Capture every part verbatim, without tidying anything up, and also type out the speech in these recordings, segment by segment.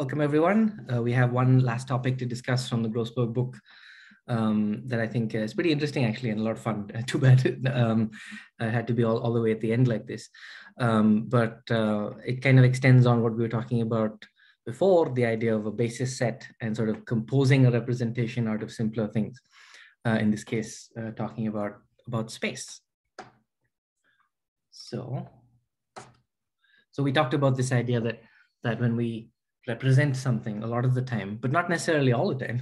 Welcome everyone. Uh, we have one last topic to discuss from the Grossberg book um, that I think is pretty interesting actually and a lot of fun. Too bad um, I had to be all, all the way at the end like this. Um, but uh, it kind of extends on what we were talking about before, the idea of a basis set and sort of composing a representation out of simpler things. Uh, in this case, uh, talking about, about space. So, so we talked about this idea that, that when we represent something a lot of the time, but not necessarily all the time,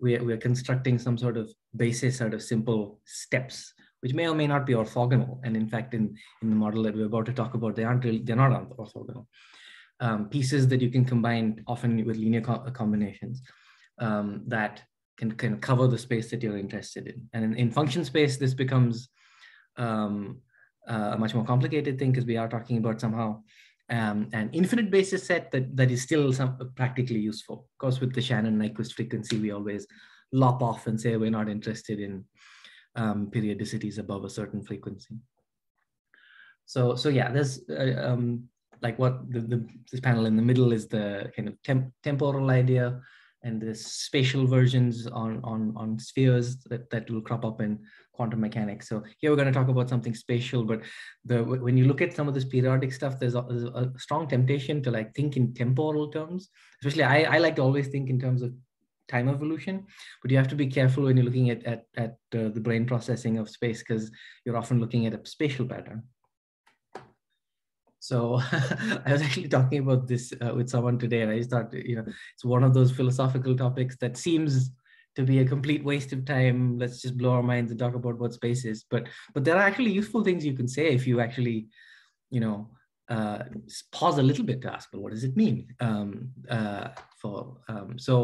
we're, we're constructing some sort of basis out of simple steps, which may or may not be orthogonal. And in fact, in, in the model that we're about to talk about, they aren't really, they're not orthogonal. Um, pieces that you can combine often with linear co combinations um, that can, can cover the space that you're interested in. And in, in function space, this becomes um, uh, a much more complicated thing because we are talking about somehow Um, an infinite basis set that, that is still some, uh, practically useful. Of course, with the Shannon Nyquist frequency, we always lop off and say we're not interested in um, periodicities above a certain frequency. So, so yeah, there's uh, um, like what the, the this panel in the middle is the kind of temp temporal idea, and the spatial versions on on on spheres that that will crop up in quantum mechanics. So here we're going to talk about something spatial, but the when you look at some of this periodic stuff, there's a, there's a strong temptation to like think in temporal terms. Especially I, I like to always think in terms of time evolution, but you have to be careful when you're looking at, at, at uh, the brain processing of space because you're often looking at a spatial pattern. So I was actually talking about this uh, with someone today, and I just thought, you know, it's one of those philosophical topics that seems to be a complete waste of time. Let's just blow our minds and talk about what space is. But but there are actually useful things you can say if you actually, you know, uh, pause a little bit to ask, well, what does it mean? Um, uh, for um, so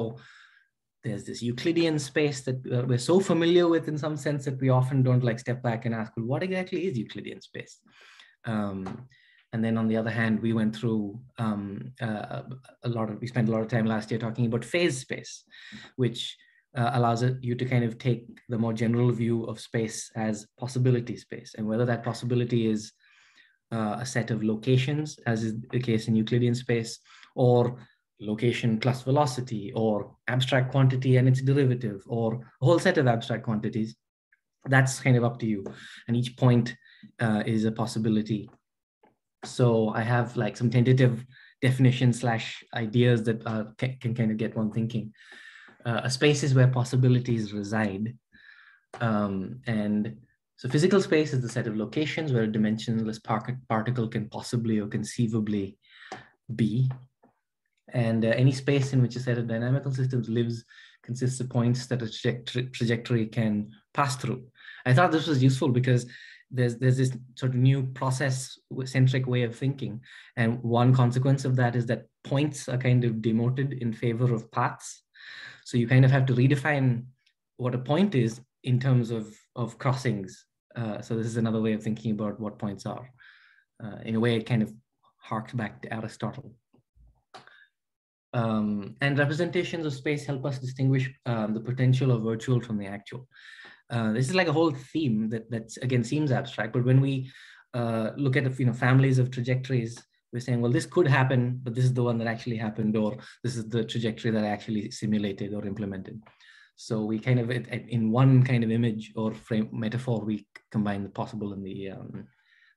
there's this Euclidean space that uh, we're so familiar with in some sense that we often don't like step back and ask, well, what exactly is Euclidean space? Um, And then on the other hand, we went through um, uh, a lot of, we spent a lot of time last year talking about phase space, which uh, allows you to kind of take the more general view of space as possibility space, and whether that possibility is uh, a set of locations, as is the case in Euclidean space, or location plus velocity, or abstract quantity and its derivative, or a whole set of abstract quantities. That's kind of up to you. And each point uh, is a possibility. So I have like some tentative definitions slash ideas that uh, can kind of get one thinking. Uh, a space is where possibilities reside. Um, and so physical space is the set of locations where a dimensionless par particle can possibly or conceivably be. And uh, any space in which a set of dynamical systems lives consists of points that a trajectory, trajectory can pass through. I thought this was useful because There's, there's this sort of new process-centric way of thinking. And one consequence of that is that points are kind of demoted in favor of paths. So you kind of have to redefine what a point is in terms of, of crossings. Uh, so this is another way of thinking about what points are. Uh, in a way, it kind of harks back to Aristotle. Um, and representations of space help us distinguish um, the potential of virtual from the actual. Uh, this is like a whole theme that that's, again, seems abstract, but when we uh, look at, you know, families of trajectories, we're saying, well, this could happen, but this is the one that actually happened, or this is the trajectory that I actually simulated or implemented. So we kind of, in one kind of image or frame metaphor, we combine the possible and the, um,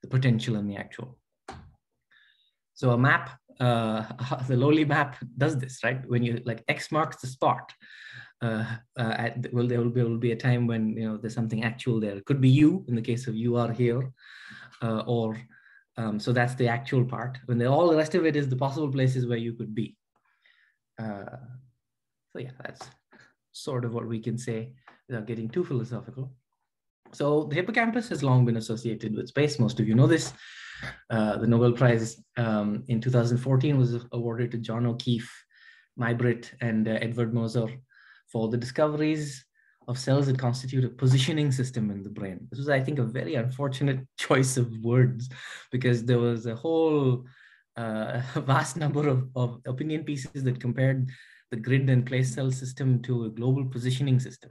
the potential and the actual. So a map, uh, the lowly map does this, right? When you like X marks the spot, uh, uh, at, well, there will be, will be a time when, you know, there's something actual there. It could be you in the case of you are here, uh, or um, so that's the actual part. When the, all the rest of it is the possible places where you could be. Uh, so yeah, that's sort of what we can say without getting too philosophical. So the hippocampus has long been associated with space. Most of you know this. Uh, the Nobel Prize um, in two thousand fourteen was awarded to John O'Keefe, May Britt, and uh, Edward Moser for the discoveries of cells that constitute a positioning system in the brain. This was, I think, a very unfortunate choice of words because there was a whole uh, vast number of, of opinion pieces that compared the grid and place cell system to a global positioning system.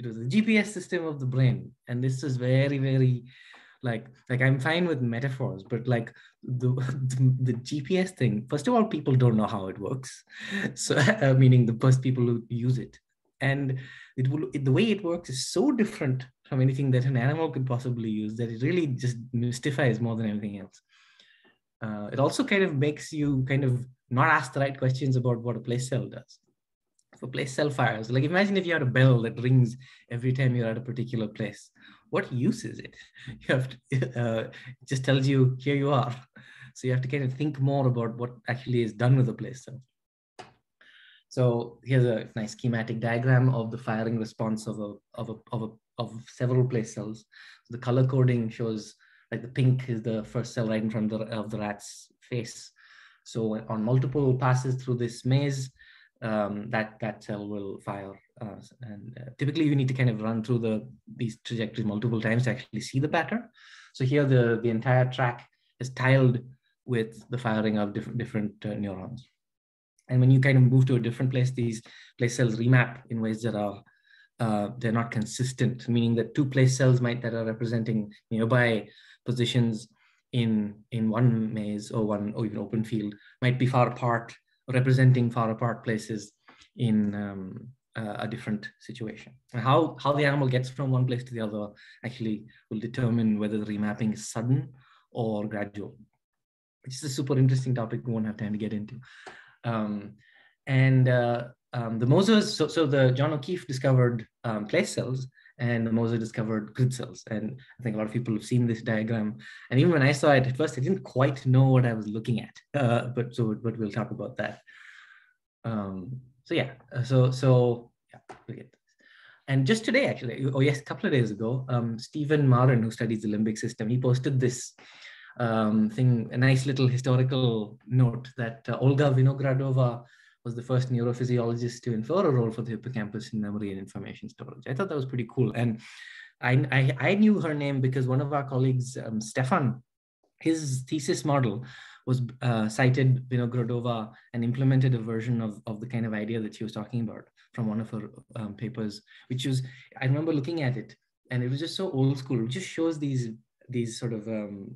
It was the G P S system of the brain. And this is very, very Like, like I'm fine with metaphors, but like the, the, the G P S thing, first of all, people don't know how it works. So uh, meaning the first people who use it. And it will, it, the way it works is so different from anything that an animal could possibly use that it really just mystifies more than anything else. Uh, it also kind of makes you kind of not ask the right questions about what a place cell does. If a place cell fires, like imagine if you had a bell that rings every time you're at a particular place, what use is it? You have to, uh, just tells you, here you are. So you have to kind of think more about what actually is done with a place cell. So here's a nice schematic diagram of the firing response of a, of a, of a, of several place cells. So the color coding shows like the pink is the first cell right in front of the, of the rat's face. So on multiple passes through this maze, um, that that cell will fire. Uh, and uh, typically, you need to kind of run through the these trajectories multiple times to actually see the pattern. So here, the the entire track is tiled with the firing of diff different uh, neurons. And when you kind of move to a different place, these place cells remap in ways that are uh, they're not consistent, meaning that two place cells might that are representing nearby positions in in one maze or one or even open field might be far apart, representing far apart places in um, uh, a different situation. And how how the animal gets from one place to the other actually will determine whether the remapping is sudden or gradual. It's a super interesting topic we won't have time to get into. Um, and uh, um, the Moser, so, so the John O'Keefe discovered um, place cells, and the Moser discovered grid cells. And I think a lot of people have seen this diagram. And even when I saw it at first, I didn't quite know what I was looking at. Uh, but so, but we'll talk about that. Um, so yeah, so so yeah, we'll get this. And just today, actually, oh yes, a couple of days ago, um, Stephen Marin, who studies the limbic system, he posted this um, thing, a nice little historical note that uh, Olga Vinogradova was the first neurophysiologist to infer a role for the hippocampus in memory and information storage. I thought that was pretty cool. And I, I, I knew her name because one of our colleagues, um, Stefan, his thesis model was uh, cited Vinogradova and implemented a version of, of the kind of idea that she was talking about from one of her um, papers, which was, I remember looking at it and it was just so old school. It just shows these, these sort of, um,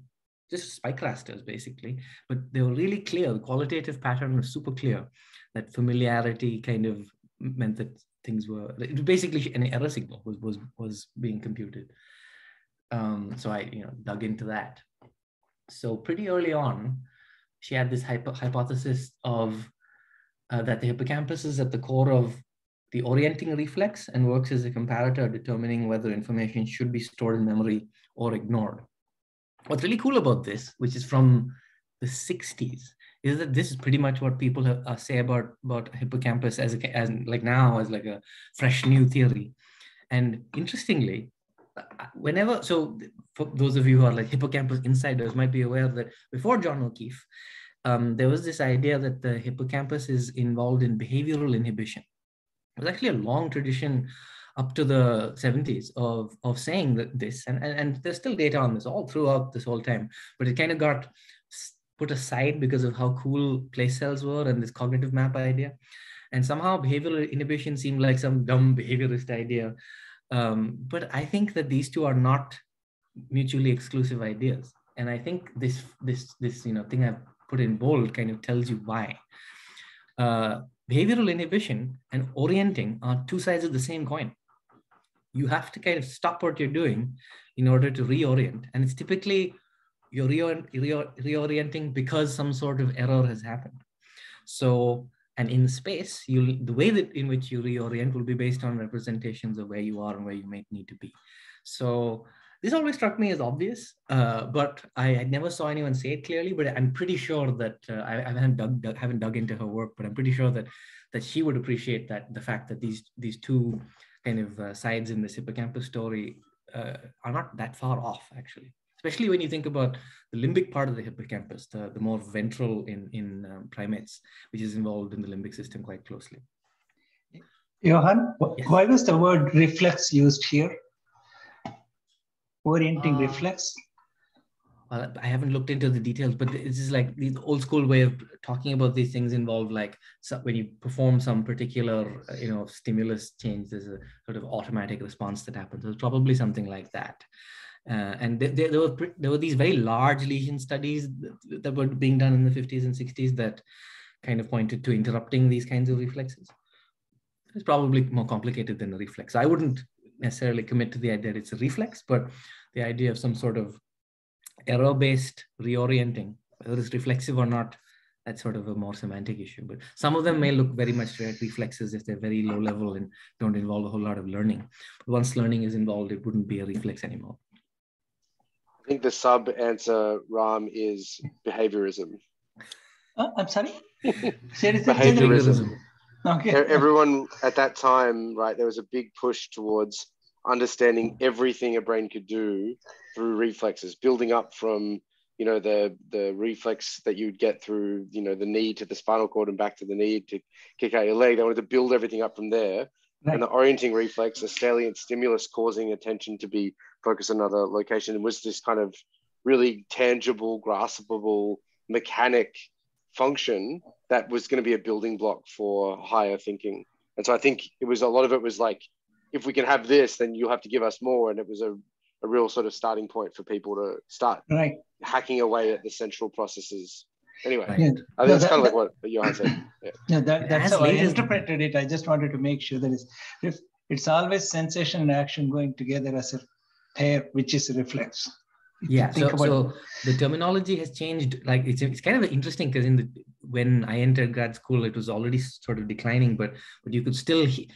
just spike clusters basically, but they were really clear. The qualitative pattern was super clear. That familiarity kind of meant that things were basically an error signal was was was being computed. Um, so I you know dug into that. So pretty early on, she had this hypo hypothesis of uh, that the hippocampus is at the core of the orienting reflex and works as a comparator determining whether information should be stored in memory or ignored. What's really cool about this, which is from the sixties. Is that this is pretty much what people have, uh, say about about hippocampus as a, as like now as like a fresh new theory, and interestingly, whenever so for those of you who are like hippocampus insiders might be aware that before John O'Keefe, um, there was this idea that the hippocampus is involved in behavioral inhibition. It was actually a long tradition up to the seventies of of saying that this, and and, and there's still data on this all throughout this whole time, but it kind of got put aside because of how cool place cells were and this cognitive map idea. And somehow behavioral inhibition seemed like some dumb behaviorist idea. Um, but I think that these two are not mutually exclusive ideas. And I think this, this, this you know, thing I've put in bold kind of tells you why. Uh, behavioral inhibition and orienting are two sides of the same coin. You have to kind of stop what you're doing in order to reorient. And it's typically you're reor reor reorienting because some sort of error has happened. So, and in space, you the way that in which you reorient will be based on representations of where you are and where you might need to be. So this always struck me as obvious, uh, but I, I never saw anyone say it clearly, but I'm pretty sure that uh, I, I haven't dug, dug, haven't dug into her work, but I'm pretty sure that, that she would appreciate that the fact that these, these two kind of uh, sides in this hippocampus story uh, are not that far off actually. Especially when you think about the limbic part of the hippocampus, the, the more ventral in, in um, primates, which is involved in the limbic system quite closely. Johan, yes. Why was the word reflex used here? Orienting uh, reflex? Well, I haven't looked into the details, but this is like the old school way of talking about these things involved, like so when you perform some particular you know, stimulus change, there's a sort of automatic response that happens. So it's probably something like that. Uh, and there, there, there were there were these very large lesion studies that, that were being done in the fifties and sixties that kind of pointed to interrupting these kinds of reflexes. It's probably more complicated than a reflex. I wouldn't necessarily commit to the idea that it's a reflex, but the idea of some sort of error-based reorienting, whether it's reflexive or not, that's sort of a more semantic issue. But some of them may look very much like reflexes if they're very low level and don't involve a whole lot of learning. But once learning is involved, it wouldn't be a reflex anymore. I think the sub answer, Ram, is behaviorism. Oh, I'm sorry? Behaviorism. Okay. Everyone at that time, right, there was a big push towards understanding everything a brain could do through reflexes, building up from, you know, the, the reflex that you'd get through, you know, the knee to the spinal cord and back to the knee to kick out your leg. They wanted to build everything up from there. Right. And the orienting reflex, the salient stimulus causing attention to be focused on another location, was this kind of really tangible, graspable mechanic function that was going to be a building block for higher thinking. And so I think it was a lot of it was like, if we can have this, then you'll have to give us more. And it was a, a real sort of starting point for people to start right. hacking away at the central processes. Anyway, yeah. I think no, that's that, kind of that, like what Johan said. Yeah, yeah that, that's how I interpreted it. I just wanted to make sure that it's, if it's always sensation and action going together as a pair, which is a reflex. Yeah, so, so the terminology has changed. Like it's, it's kind of interesting because in the when I entered grad school, it was already sort of declining, but but you could still he,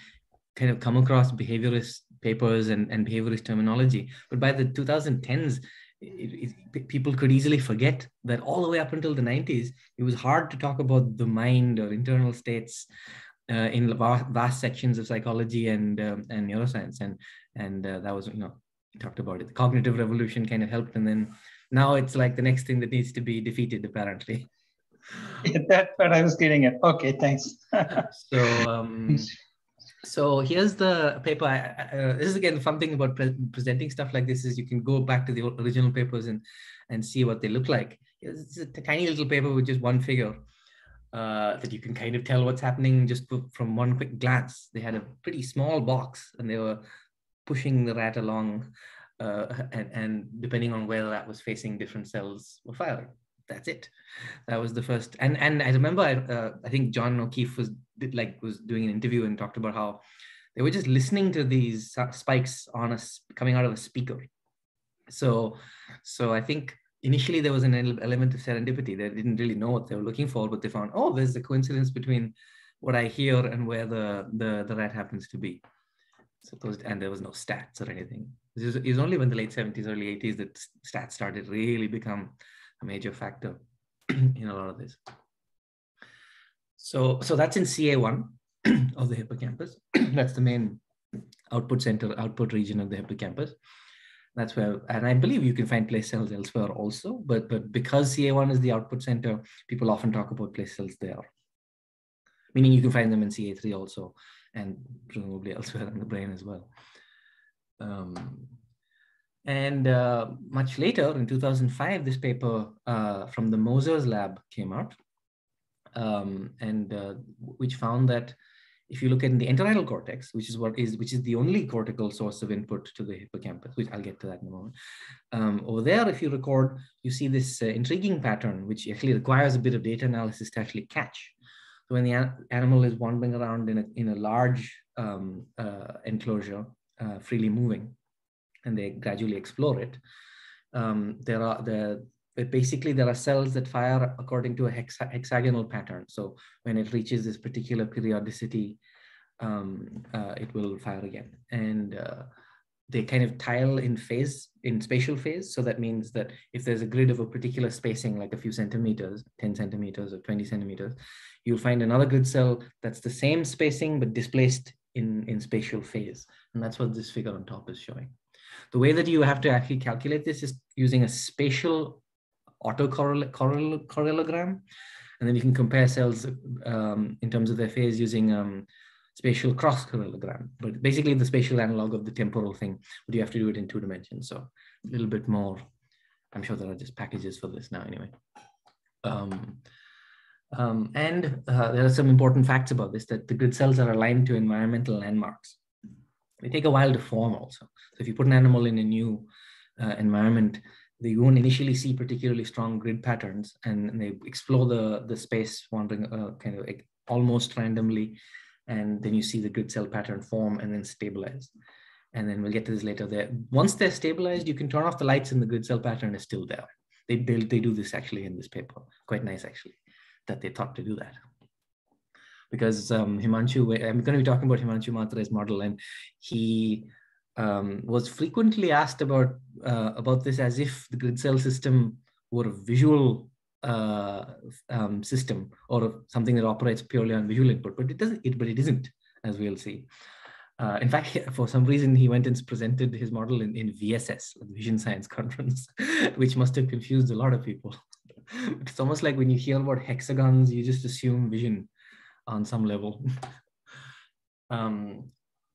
kind of come across behaviorist papers and, and behaviorist terminology. But by the twenty tens, It, it, people could easily forget that all the way up until the nineties, it was hard to talk about the mind or internal states uh, in vast, vast sections of psychology and um, and neuroscience, and and uh, that was, you know, we talked about it. The cognitive revolution kind of helped, and then now it's like the next thing that needs to be defeated, apparently. Yeah, that's what I was getting at. Okay, thanks. so. Um, So here's the paper. Uh, this is again the fun thing about pre presenting stuff like this is you can go back to the original papers and, and see what they look like. It's a tiny little paper with just one figure uh, that you can kind of tell what's happening just from one quick glance. They had a pretty small box and they were pushing the rat along uh, and, and depending on where the rat was facing, different cells were firing. That's it. That was the first. And and I remember, I, uh, I think John O'Keefe was did, like was doing an interview and talked about how they were just listening to these spikes on us coming out of a speaker. So, so I think initially there was an element of serendipity. They didn't really know what they were looking for, but they found, oh, there's a coincidence between what I hear and where the the, the rat happens to be. So those, and there was no stats or anything. It was, it was only when the late seventies, early eighties that stats started really become a major factor in a lot of this. So, so that's in C A one of the hippocampus. That's the main output center, output region of the hippocampus. That's where, and I believe you can find place cells elsewhere also, but, but because C A one is the output center, people often talk about place cells there. Meaning you can find them in C A three also, and presumably elsewhere in the brain as well. Um, And uh, much later, in two thousand five, this paper uh, from the Moser's lab came out, um, and uh, which found that if you look at the entorhinal cortex, which is what is which is the only cortical source of input to the hippocampus, which I'll get to that in a moment. Um, over there, if you record, you see this uh, intriguing pattern, which actually requires a bit of data analysis to actually catch. So when the an animal is wandering around in a in a large um, uh, enclosure, uh, freely moving, and they gradually explore it. Um, there are the basically there are cells that fire according to a hexa hexagonal pattern. So when it reaches this particular periodicity, um, uh, it will fire again. And uh, they kind of tile in phase, in spatial phase. So that means that if there's a grid of a particular spacing, like a few centimeters, ten centimeters or twenty centimeters, you'll find another grid cell that's the same spacing but displaced in, in spatial phase. And that's what this figure on top is showing. The way that you have to actually calculate this is using a spatial autocorrelogram, and then you can compare cells um, in terms of their phase using um, spatial cross-correlogram, but basically the spatial analog of the temporal thing, but you have to do it in two dimensions, so a little bit more. I'm sure there are just packages for this now anyway. Um, um, and uh, there are some important facts about this, that the grid cells are aligned to environmental landmarks. They take a while to form also. So if you put an animal in a new uh, environment, they won't initially see particularly strong grid patterns, and they explore the, the space wandering uh, kind of like almost randomly. And then you see the grid cell pattern form and then stabilize. And then we'll get to this later there. Once they're stabilized, you can turn off the lights and the grid cell pattern is still there. They, they, they do this actually in this paper. Quite nice actually, that they thought to do that. Because um, Himanshu, I'm going to be talking about Himanshu Mhatre's model, and he um, was frequently asked about, uh, about this as if the grid cell system were a visual uh, um, system or something that operates purely on visual input, but it doesn't, it, but it isn't, as we'll see. Uh, in fact, for some reason, he went and presented his model in, in V S S, the Vision Science Conference, which must have confused a lot of people. It's almost like when you hear about hexagons, you just assume vision on some level. um,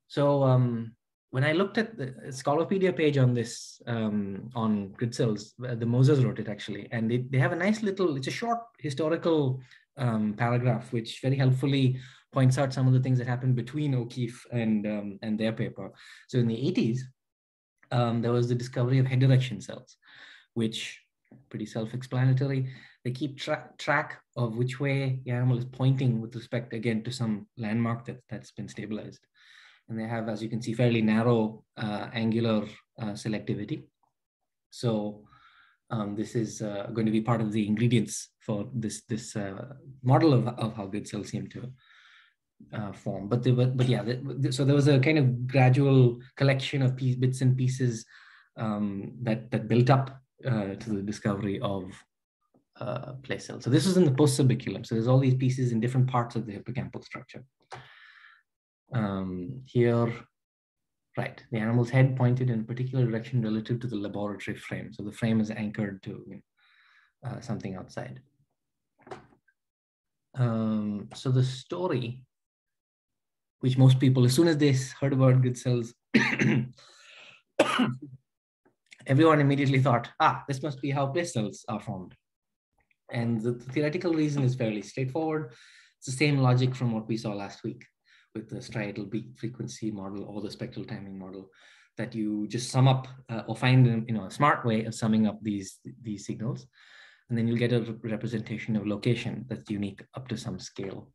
so um, when I looked at the Scholarpedia page on this, um, on grid cells, the Mosers wrote it actually, and they, they have a nice little, it's a short historical um, paragraph, which very helpfully points out some of the things that happened between O'Keefe and, um, and their paper. So in the eighties, um, there was the discovery of head direction cells, which pretty self-explanatory. They keep tra track of which way the animal is pointing with respect, again, to some landmark that, that's been stabilized. And they have, as you can see, fairly narrow uh, angular uh, selectivity. So um, this is uh, going to be part of the ingredients for this, this uh, model of, of how grid cells seem to Uh, form, but they were, but yeah, the, the, so there was a kind of gradual collection of piece, bits and pieces um, that that built up uh, to the discovery of uh, place cells. So this was in the post-subiculum. So there's all these pieces in different parts of the hippocampal structure. Um, here, right, the animal's head pointed in a particular direction relative to the laboratory frame. So the frame is anchored to uh, something outside. Um, so the story, which most people, as soon as they heard about grid cells, everyone immediately thought, ah, this must be how place cells are formed. And the, the theoretical reason is fairly straightforward. It's the same logic from what we saw last week with the striatal beat frequency model or the spectral timing model, that you just sum up uh, or find you know, a smart way of summing up these, these signals. And then you'll get a representation of location that's unique up to some scale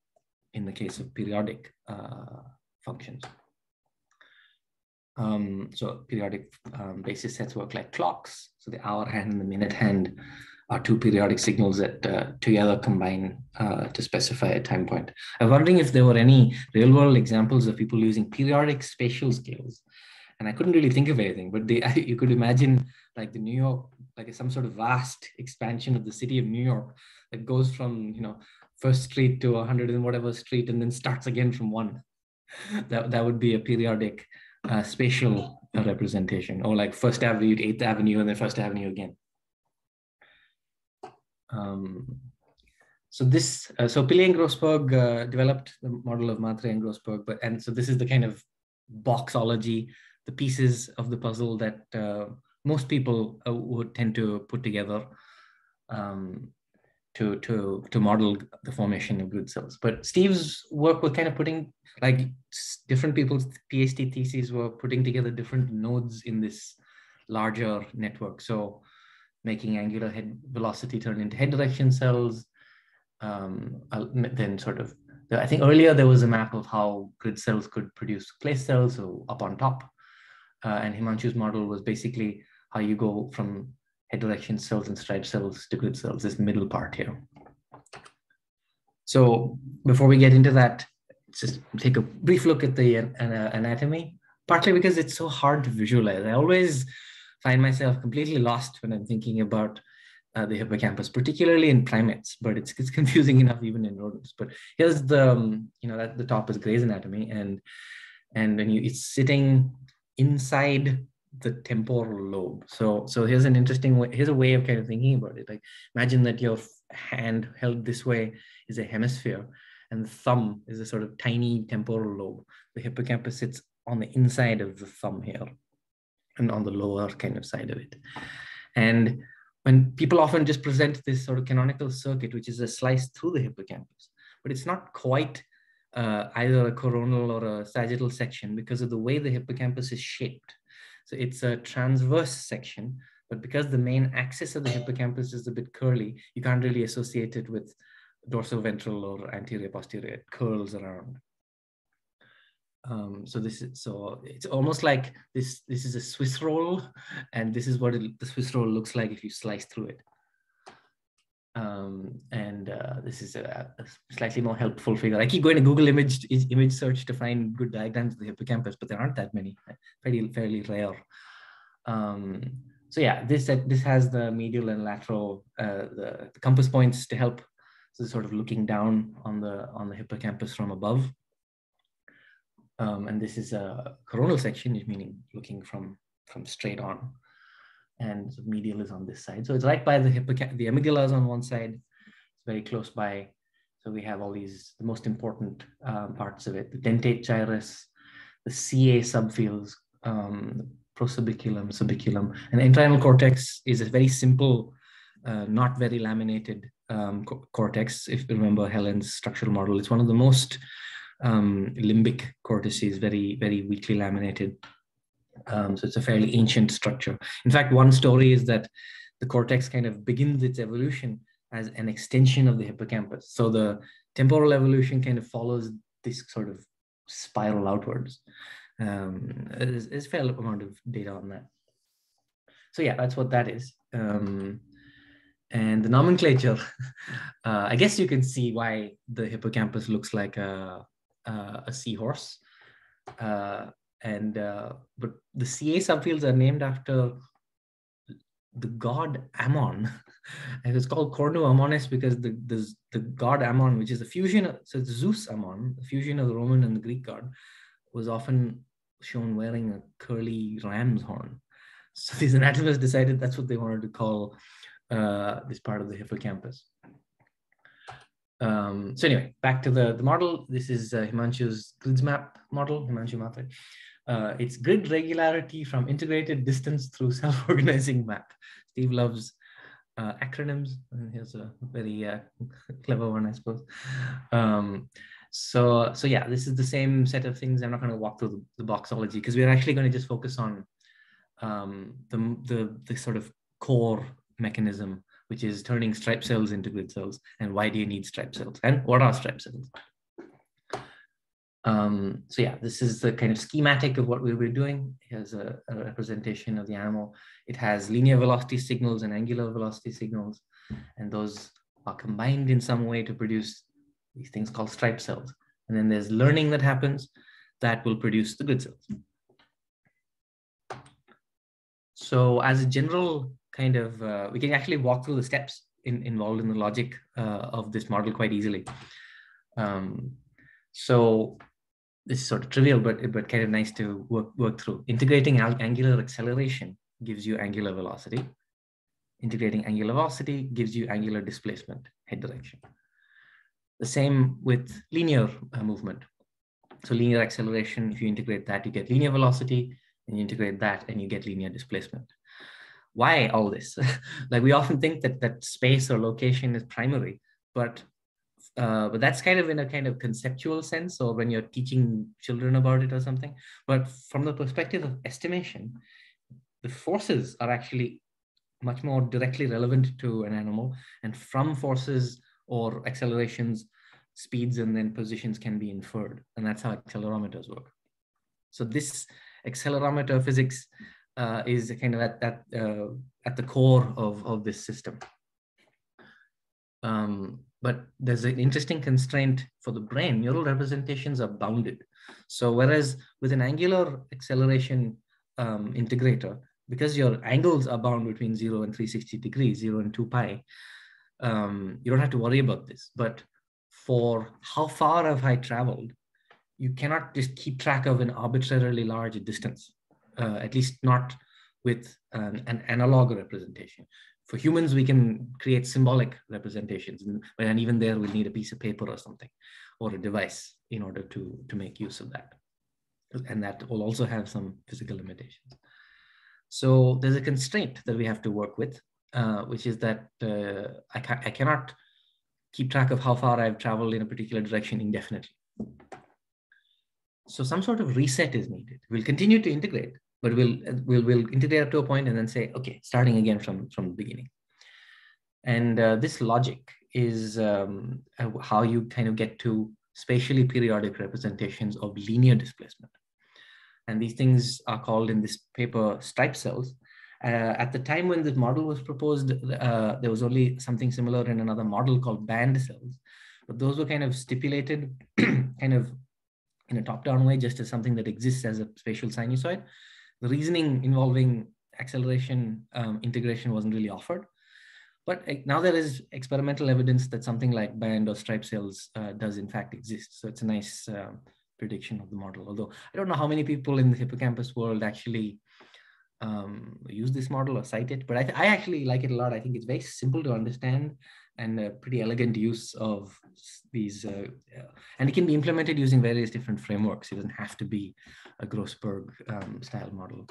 in the case of periodic uh, functions. Um, so periodic um, basis sets work like clocks. So the hour hand and the minute hand are two periodic signals that uh, together combine uh, to specify a time point. I'm wondering if there were any real world examples of people using periodic spatial scales. And I couldn't really think of anything, but they, you could imagine like the New York, like some sort of vast expansion of the city of New York that goes from, you know, first street to a hundred and whatever street, and then starts again from one. That, that would be a periodic uh, spatial representation, or like First Avenue to Eighth Avenue and then First Avenue again. Um, so this, uh, so Pili and Grossberg uh, developed the model of Mhatre and Grossberg, but, and so this is the kind of boxology, the pieces of the puzzle that uh, most people uh, would tend to put together um, to, to, to model the formation of grid cells. But Steve's work was kind of putting, like different people's PhD theses were putting together different nodes in this larger network. So making angular head velocity turn into head direction cells, um, then sort of, I think earlier there was a map of how grid cells could produce place cells, so up on top. Uh, and Himanshu's model was basically how you go from head direction cells and stripe cells to grid cells, this middle part here. So before we get into that, let's just take a brief look at the an, an, uh, anatomy, partly because it's so hard to visualize. I always find myself completely lost when I'm thinking about uh, the hippocampus, particularly in primates, but it's, it's confusing enough even in rodents. But here's the, um, you know, that the top is Gray's anatomy, and, and when you, it's sitting inside the temporal lobe. So, so here's an interesting way, here's a way of kind of thinking about it. Like imagine that your hand held this way is a hemisphere and the thumb is a sort of tiny temporal lobe. The hippocampus sits on the inside of the thumb here and on the lower kind of side of it. And when people often just present this sort of canonical circuit, which is a slice through the hippocampus, but it's not quite Uh, either a coronal or a sagittal section because of the way the hippocampus is shaped. So it's a transverse section, but because the main axis of the hippocampus is a bit curly, you can't really associate it with dorsal-ventral or anterior-posterior curls around. Um, so this is, so it's almost like this, this is a Swiss roll, and this is what it, the Swiss roll looks like if you slice through it. Um, and uh, this is a, a slightly more helpful figure. I keep going to Google image, image search to find good diagrams of the hippocampus, but there aren't that many, fairly, fairly rare. Um, so yeah, this, uh, this has the medial and lateral, uh, the, the compass points to help. So sort of looking down on the, on the hippocampus from above. Um, and this is a coronal section, meaning looking from, from straight on. And so medial is on this side. So it's right by the hippocampus, the amygdala is on one side, it's very close by. So we have all these, the most important uh, parts of it, the dentate gyrus, the C A subfields, um, the prosubiculum, subiculum, and internal cortex is a very simple, uh, not very laminated um, co cortex. If you remember Helen's structural model, it's one of the most um, limbic cortices, very, very weakly laminated. Um, so it's a fairly ancient structure. In fact, one story is that the cortex kind of begins its evolution as an extension of the hippocampus. So the temporal evolution kind of follows this sort of spiral outwards. Um, there's, there's a fair amount of data on that. So yeah, that's what that is. Um, and the nomenclature, uh, I guess you can see why the hippocampus looks like a, a, a seahorse. Uh, And uh, but the C A subfields are named after the god Ammon, and it's called Cornu Ammonis because the, the the god Ammon, which is a fusion, of, so it's Zeus Ammon, the fusion of the Roman and the Greek god, was often shown wearing a curly ram's horn. So these anatomists decided that's what they wanted to call uh, this part of the hippocampus. Um, so anyway, back to the, the model. This is uh, Himanshu's GRIDS map model, Himanshu Mhatre. Uh, it's grid regularity from integrated distance through self-organizing map. Steve loves uh, acronyms. And here's a very uh, clever one, I suppose. Um, so, so yeah, this is the same set of things. I'm not going to walk through the, the boxology because we're actually going to just focus on um, the, the, the sort of core mechanism, which is turning stripe cells into grid cells, and why do you need stripe cells, and what are stripe cells? Um, so yeah, this is the kind of schematic of what we were doing. Here's a, a representation of the animal. It has linear velocity signals and angular velocity signals, and those are combined in some way to produce these things called stripe cells. And then there's learning that happens that will produce the grid cells. So as a general kind of, uh, we can actually walk through the steps in, involved in the logic uh, of this model quite easily. Um, so this is sort of trivial, but, but kind of nice to work, work through. Integrating angular acceleration gives you angular velocity. Integrating angular velocity gives you angular displacement, head direction. The same with linear uh, movement. So linear acceleration, if you integrate that, you get linear velocity, and you integrate that and you get linear displacement. Why all this? Like we often think that that space or location is primary, but uh, but that's kind of in a kind of conceptual sense, or when you're teaching children about it or something. But from the perspective of estimation, the forces are actually much more directly relevant to an animal, and from forces or accelerations, speeds and then positions can be inferred, and that's how accelerometers work. So this accelerometer physics Uh, is kind of at, at, uh, at the core of, of this system. Um, but there's an interesting constraint for the brain. Neural representations are bounded. So whereas with an angular acceleration um, integrator, because your angles are bound between zero and three hundred sixty degrees, zero and two pi, um, you don't have to worry about this. But for how far have I traveled, you cannot just keep track of an arbitrarily large distance. Uh, at least not with um, an analog representation. For humans, we can create symbolic representations, and, and even there we'll need a piece of paper or something, or a device in order to, to make use of that. And that will also have some physical limitations. So there's a constraint that we have to work with, uh, which is that uh, I, ca I cannot keep track of how far I've traveled in a particular direction indefinitely. So some sort of reset is needed. We'll continue to integrate, but we'll we'll we'll integrate up to a point and then say, okay, starting again from from the beginning. And uh, this logic is um, how you kind of get to spatially periodic representations of linear displacement. And these things are called in this paper stripe cells. Uh, at the time when this model was proposed, uh, there was only something similar in another model called band cells, but those were kind of stipulated kind of in a top-down way, just as something that exists as a spatial sinusoid. The reasoning involving acceleration um, integration wasn't really offered. But now there is experimental evidence that something like band or stripe cells uh, does in fact exist. So it's a nice uh, prediction of the model. Although I don't know how many people in the hippocampus world actually um, use this model or cite it, but I, I actually like it a lot. I think it's very simple to understand and a pretty elegant use of these. Uh, uh, and it can be implemented using various different frameworks. It doesn't have to be a Grossberg um, style model.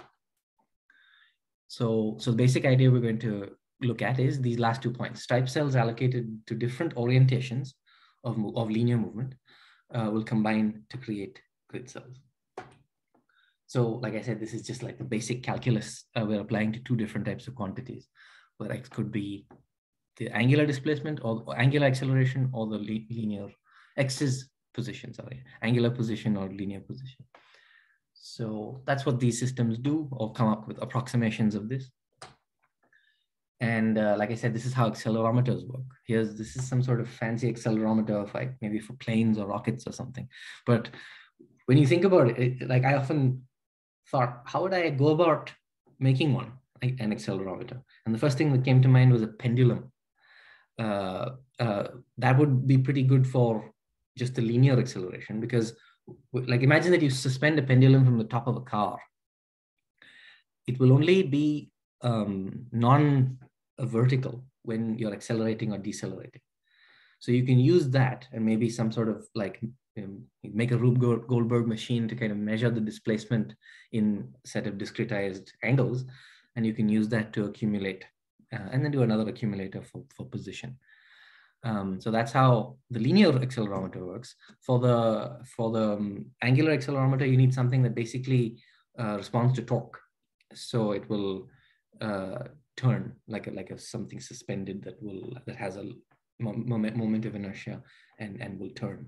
So, so the basic idea we're going to look at is these last two points. Stripe cells allocated to different orientations of, of linear movement uh, will combine to create grid cells. So like I said, this is just like the basic calculus uh, we're applying to two different types of quantities, where X could be the angular displacement or, or angular acceleration or the li linear X's position, sorry, angular position or linear position. So that's what these systems do, or come up with approximations of this. And uh, like I said, this is how accelerometers work. Here's, this is some sort of fancy accelerometer, like maybe for planes or rockets or something. But when you think about it, it like I often thought, how would I go about making one, like an accelerometer? And the first thing that came to mind was a pendulum. Uh, uh, that would be pretty good for just the linear acceleration, because like imagine that you suspend a pendulum from the top of a car. It will only be um, non-vertical when you're accelerating or decelerating. So you can use that and maybe some sort of like, you know, make a Rube Goldberg machine to kind of measure the displacement in a set of discretized angles. And you can use that to accumulate uh, and then do another accumulator for, for position. Um, so that's how the linear accelerometer works. For the, for the um, angular accelerometer, you need something that basically uh, responds to torque. So it will uh, turn like a, like a something suspended that will that has a moment, moment of inertia and, and will turn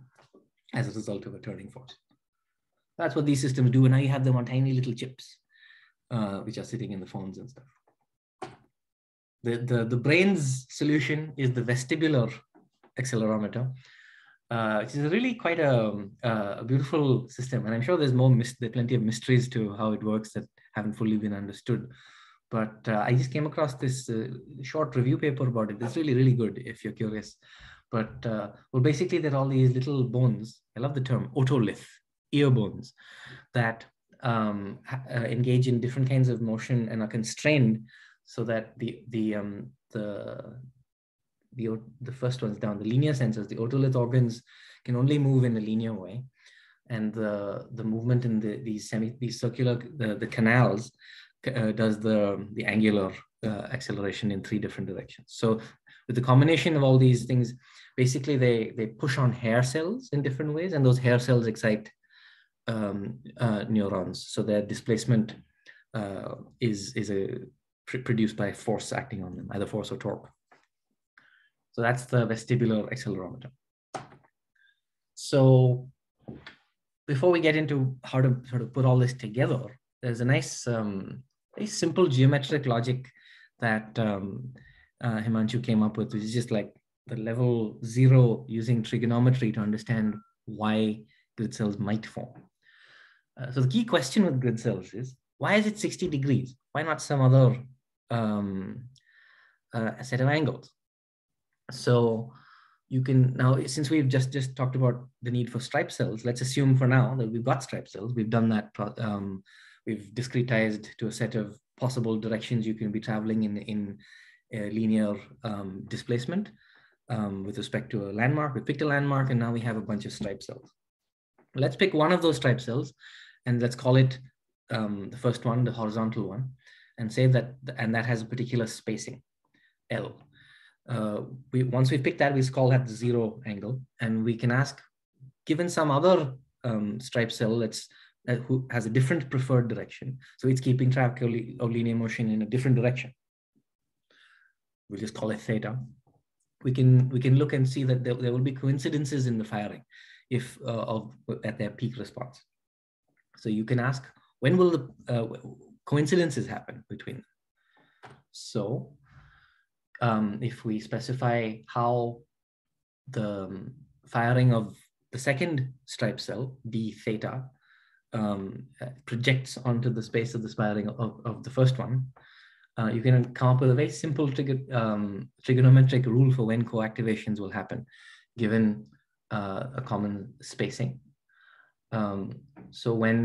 as a result of a turning force. That's what these systems do. And now you have them on tiny little chips, Uh, which are sitting in the phones and stuff. The, the, the brain's solution is the vestibular accelerometer, uh, which is really quite a, a beautiful system. And I'm sure there's more there are plenty of mysteries to how it works that haven't fully been understood. But uh, I just came across this uh, short review paper about it. It's really, really good if you're curious. But uh, well, basically there are all these little bones. I love the term otolith, ear bones, that Um, uh, engage in different kinds of motion and are constrained so that the the um, the, the the first ones down, the linear sensors, the otolith organs, can only move in a linear way, and the the movement in the these semi these circular the, the canals uh, does the the angular uh, acceleration in three different directions. So with the combination of all these things, basically they they push on hair cells in different ways, and those hair cells excite Um, uh, neurons, so their displacement uh, is is a pr produced by force acting on them, either force or torque. So that's the vestibular accelerometer. So before we get into how to sort of put all this together, there's a nice, um, very simple geometric logic that um, uh, Himanshu came up with, which is just like the level zero using trigonometry to understand why grid cells might form. Uh, so the key question with grid cells is, why is it sixty degrees? Why not some other um, uh, set of angles? So you can now, since we've just, just talked about the need for stripe cells, let's assume for now that we've got stripe cells. We've done that. Um, we've discretized to a set of possible directions you can be traveling in, in a linear um, displacement um, with respect to a landmark. We picked a landmark, and now we have a bunch of stripe cells. Let's pick one of those stripe cells, and let's call it um, the first one, the horizontal one, and say that, and that has a particular spacing, L. Uh, we, once we pick that, we call that the zero angle, and we can ask, given some other um, stripe cell that's uh, who has a different preferred direction. So it's keeping track of, of linear motion in a different direction. We'll just call it theta. We can, we can look and see that there, there will be coincidences in the firing if uh, of, at their peak response. So you can ask, when will the uh, coincidences happen between them? So um, if we specify how the firing of the second stripe cell, d theta, um, projects onto the space of the firing of, of the first one, Uh, you can come up with a very simple trigger, um, trigonometric rule for when coactivations will happen, given uh, a common spacing. Um, so when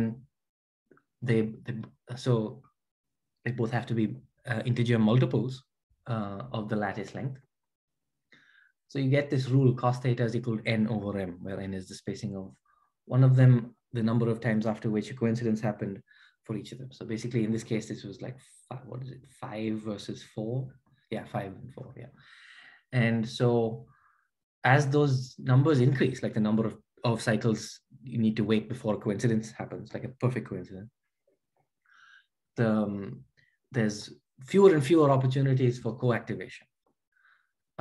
they, they, so they both have to be uh, integer multiples uh, of the lattice length. So you get this rule: cos theta is equal to n over m, where n is the spacing of one of them, the number of times after which a coincidence happened for each of them. So basically, in this case, this was like five, what is it? Five versus four, yeah, five and four, yeah. And so, as those numbers increase, like the number of of cycles you need to wait before a coincidence happens, like a perfect coincidence, the, um, there's fewer and fewer opportunities for coactivation.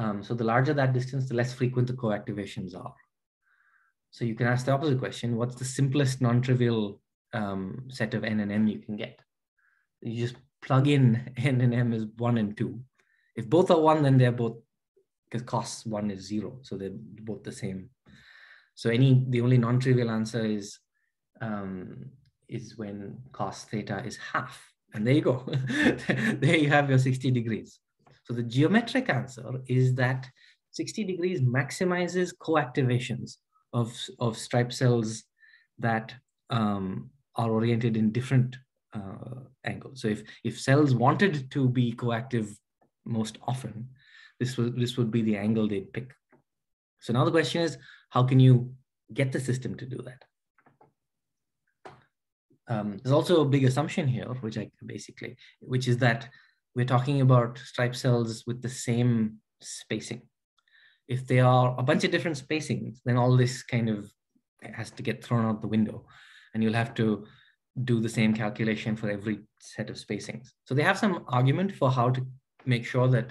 Um, so the larger that distance, the less frequent the coactivations are. So you can ask the opposite question: what's the simplest non-trivial Um, set of n and m you can get? You just plug in n and m is one and two. If both are one, then they're both, because cos one is zero, so they're both the same. So any the only non-trivial answer is um, is when cos theta is half, and there you go. There you have your sixty degrees. So the geometric answer is that sixty degrees maximizes coactivations of of stripe cells that um, are oriented in different uh, angles. So if, if cells wanted to be coactive most often, this will, this would be the angle they'd pick. So now the question is, how can you get the system to do that? Um, there's also a big assumption here, which I basically, which is that we're talking about stripe cells with the same spacing. If they are a bunch of different spacings, then all this kind of has to get thrown out the window. And you'll have to do the same calculation for every set of spacings. So they have some argument for how to make sure that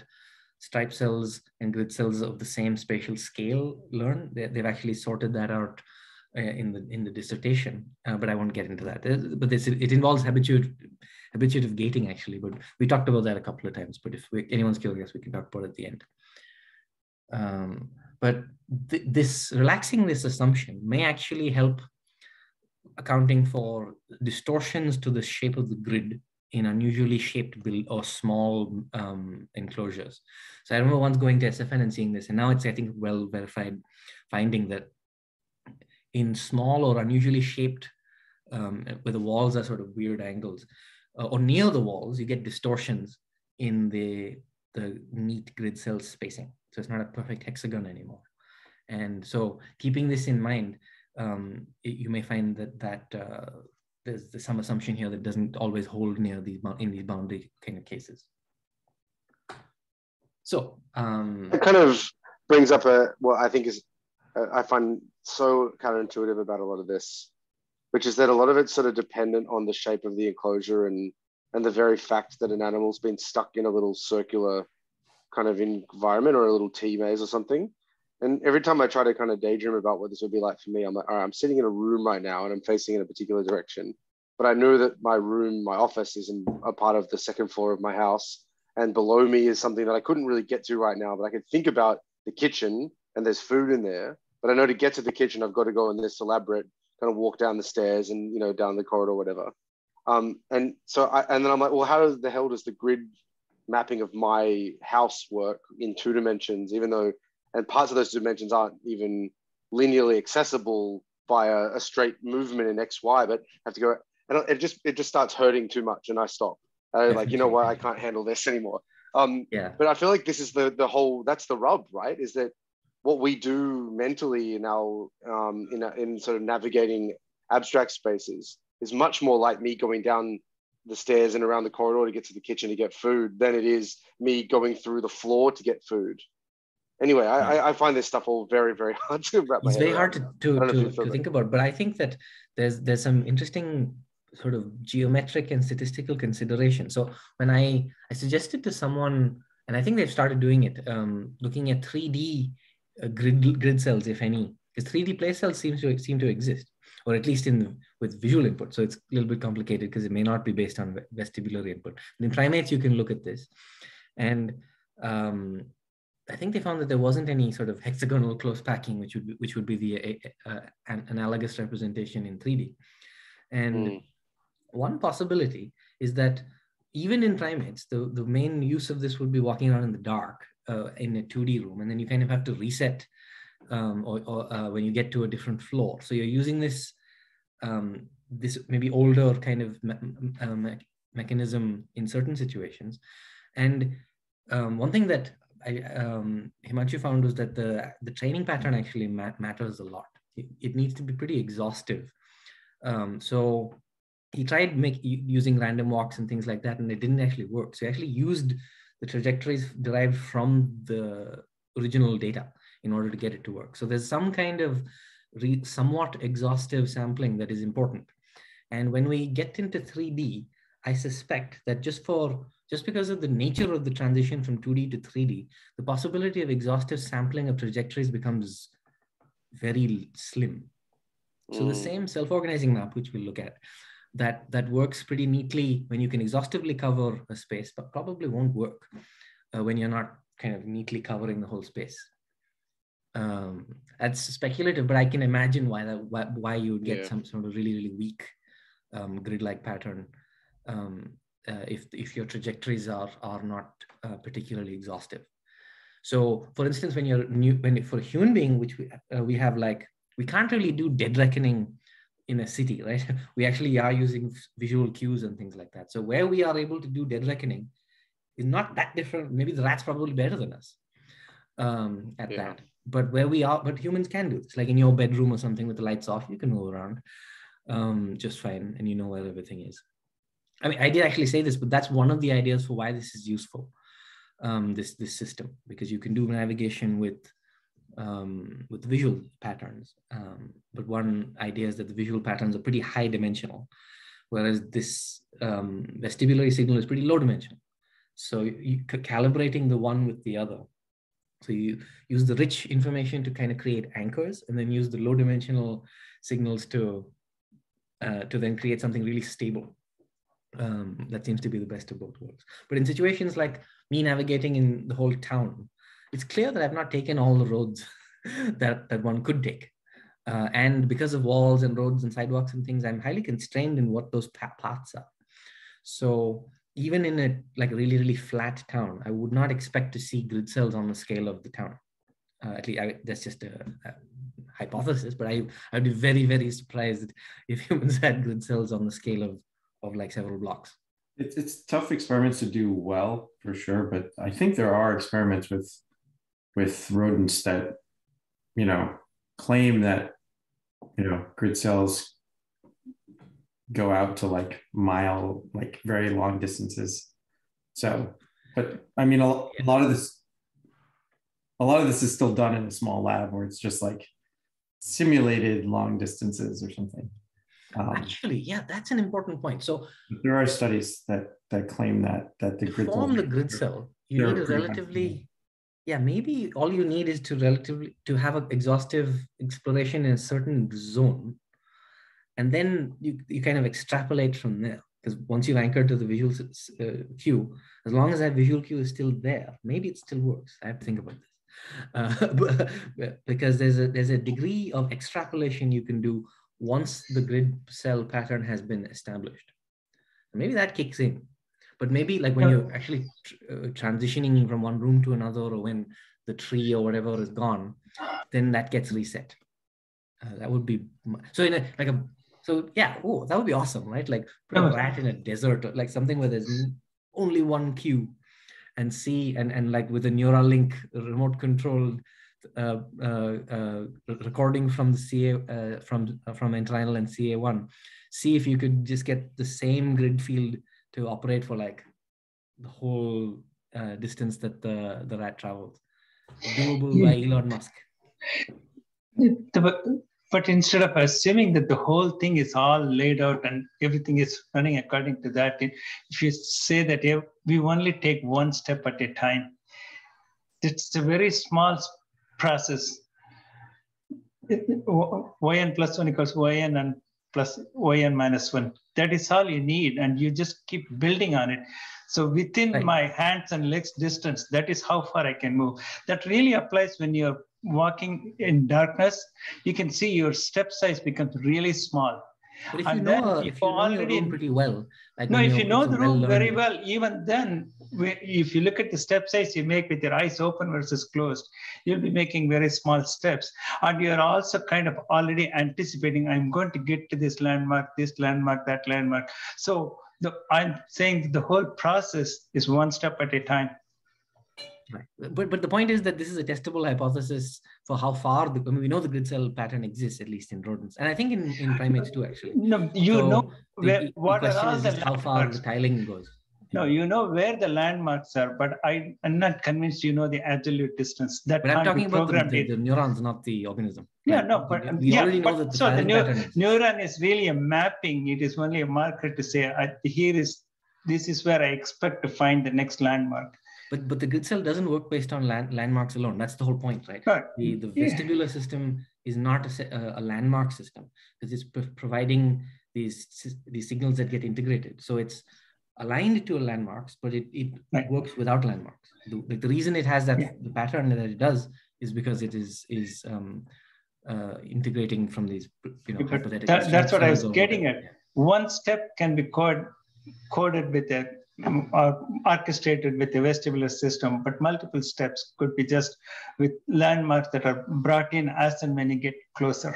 stripe cells and grid cells of the same spatial scale learn. They, they've actually sorted that out uh, in the in the dissertation, uh, but I won't get into that. But this, it involves habituative, habituative gating, actually, but we talked about that a couple of times, but if we, anyone's curious, we can talk about it at the end. Um, but th this relaxing this assumption may actually help accounting for distortions to the shape of the grid in unusually shaped build or small um, enclosures. So I remember once going to S F N and seeing this, and now it's, I think, well verified finding that in small or unusually shaped, um, where the walls are sort of weird angles, uh, or near the walls, you get distortions in the, the neat grid cell spacing. So it's not a perfect hexagon anymore. And so keeping this in mind, Um, it, you may find that that uh, there's, there's some assumption here that doesn't always hold near these in these boundary kind of cases. So um, that kind of brings up a what I think is uh, I find so counterintuitive about a lot of this, which is that a lot of it's sort of dependent on the shape of the enclosure and and the very fact that an animal's been stuck in a little circular kind of environment or a little tea maze or something. And every time I try to kind of daydream about what this would be like for me, I'm like, all right, I'm sitting in a room right now and I'm facing in a particular direction. But I know that my room, my office is in a part of the second floor of my house. And below me is something that I couldn't really get to right now, but I could think about the kitchen and there's food in there. But I know to get to the kitchen, I've got to go in this elaborate kind of walk down the stairs and, you know, down the corridor, whatever. Um, and so, I, and then I'm like, well, how the hell does the grid mapping of my house work in two dimensions, even though, and parts of those dimensions aren't even linearly accessible by a, a straight movement in X, Y, but have to go, and it just, it just starts hurting too much. And I stop, I like, you know what, I can't handle this anymore. Um, yeah. But I feel like this is the, the whole, that's the rub, right? Is that what we do mentally in our, um, in, a, in sort of navigating abstract spaces is much more like me going down the stairs and around the corridor to get to the kitchen to get food than it is me going through the floor to get food. anyway, I, yeah. I find this stuff all very, very hard to wrap my head around. It's very hard to, to, to, to think about. But I think that there's there's some interesting sort of geometric and statistical consideration. So when I, I suggested to someone, and I think they've started doing it, um, looking at three D uh, grid, grid cells, if any, because three D place cells seem to seem to exist, or at least in with visual input. So it's a little bit complicated because it may not be based on vestibular input. But in primates, you can look at this. And um, I think they found that there wasn't any sort of hexagonal close packing, which would be, which would be the uh, an analogous representation in three D. And mm. one possibility is that even in primates, the, the main use of this would be walking around in the dark uh, in a two D room. And then you kind of have to reset um, or, or uh, when you get to a different floor. So you're using this, um, this maybe older kind of me uh, me mechanism in certain situations. And um, one thing that I, um, Himanshu found was that the, the training pattern actually ma matters a lot. It, it needs to be pretty exhaustive. Um, so he tried make, using random walks and things like that, and it didn't actually work. So he actually used the trajectories derived from the original data in order to get it to work. So there's some kind of re somewhat exhaustive sampling that is important. And when we get into three D, I suspect that just for Just because of the nature of the transition from two D to three D, the possibility of exhaustive sampling of trajectories becomes very slim. Mm. So the same self-organizing map, which we'll look at, that, that works pretty neatly when you can exhaustively cover a space, but probably won't work uh, when you're not kind of neatly covering the whole space. Um, that's speculative, but I can imagine why, that, why, why you would get yeah. some sort of really, really weak um, grid-like pattern. Um, Uh, if, if your trajectories are, are not uh, particularly exhaustive. So for instance, when you're new, when for a human being, which we, uh, we have like, we can't really do dead reckoning in a city, right? We actually are using visual cues and things like that. So where we are able to do dead reckoning is not that different. Maybe the rat's probably better than us um, at yeah. that. But where we are, but humans can do this, like in your bedroom or something with the lights off, you can move around um, just fine, and you know where everything is. I mean, I did actually say this, but that's one of the ideas for why this is useful, um, this this system, because you can do navigation with um, with visual patterns. Um, but one idea is that the visual patterns are pretty high dimensional, whereas this um, vestibulary signal is pretty low dimensional. So you, you're calibrating the one with the other. So you use the rich information to kind of create anchors, and then use the low dimensional signals to uh, to then create something really stable. Um, that seems to be the best of both worlds. But in situations like me navigating in the whole town, it's clear that I've not taken all the roads that, that one could take. Uh, and because of walls and roads and sidewalks and things, I'm highly constrained in what those paths are. So even in a like really, really flat town, I would not expect to see grid cells on the scale of the town. Uh, at least I, that's just a, a hypothesis, but I, I'd be very, very surprised if humans had grid cells on the scale of of like several blocks. It's, it's tough experiments to do well, for sure, but I think there are experiments with with rodents that, you know, claim that, you know, grid cells go out to like mile, like very long distances. So, but I mean, a, a lot of this, a lot of this is still done in a small lab where it's just like simulated long distances or something. Um, Actually, yeah, that's an important point. So there are studies that that claim that that the to grid form the grid cell, you need a relatively, yeah, maybe all you need is to relatively to have an exhaustive exploration in a certain zone, and then you you kind of extrapolate from there. Because once you've anchored to the visual uh, cue, as long as that visual cue is still there, maybe it still works. I have to think about this uh, because there's a there's a degree of extrapolation you can do once the grid cell pattern has been established. Maybe that kicks in, but maybe like when you're actually tr uh, transitioning from one room to another, or when the tree or whatever is gone, then that gets reset. Uh, that would be, so in a, like a, so yeah, oh, that would be awesome, right? Like put a rat in a desert, or like something where there's only one cue, and see, and, and like with a Neuralink remote controlled Uh, uh, uh, recording from the C A uh, from uh, from internal and C A one, see if you could just get the same grid field to operate for like the whole uh, distance that the the rat travels. doable yeah. by Elon Musk. But, but instead of assuming that the whole thing is all laid out and everything is running according to that, if you say that we only take one step at a time, it's a very small process. Yn plus one equals Yn and plus Yn minus one. That is all you need, and you just keep building on it. So within right. my hands and legs distance, that is how far I can move. That really applies when you're walking in darkness. You can see your step size becomes really small. But if and you know, if you know already your room pretty well. Like no, if you know the room very well, even then, if you look at the step size you make with your eyes open versus closed, you'll be making very small steps. And you're also kind of already anticipating, I'm going to get to this landmark, this landmark, that landmark. So the, I'm saying that the whole process is one step at a time. Right. But, but the point is that this is a testable hypothesis for how far, the, I mean, we know the grid cell pattern exists, at least in rodents. And I think in, in primates too, actually. No, you so know where, the, what the question are all is the how far the tiling goes. No, you know where the landmarks are, but I am not convinced you know the absolute distance. That but I'm talking about the, the, the neurons, not the organism. Yeah, right? no, but we yeah, already but, know that the so the neur is. neuron is really a mapping. It is only a marker to say, I, here is, this is where I expect to find the next landmark. But, but the grid cell doesn't work based on land, landmarks alone. That's the whole point, right? Right. The, the vestibular yeah. system is not a, a landmark system because it's providing these, these signals that get integrated. So it's aligned to landmarks, but it, it right. works without landmarks. The, the reason it has that yeah. the pattern that it does is because it is, is um, uh, integrating from these, you know, hypothetical. That, that's what I was getting at. Yeah. One step can be code, coded with a or orchestrated with the vestibular system, but multiple steps could be just with landmarks that are brought in as and when you get closer.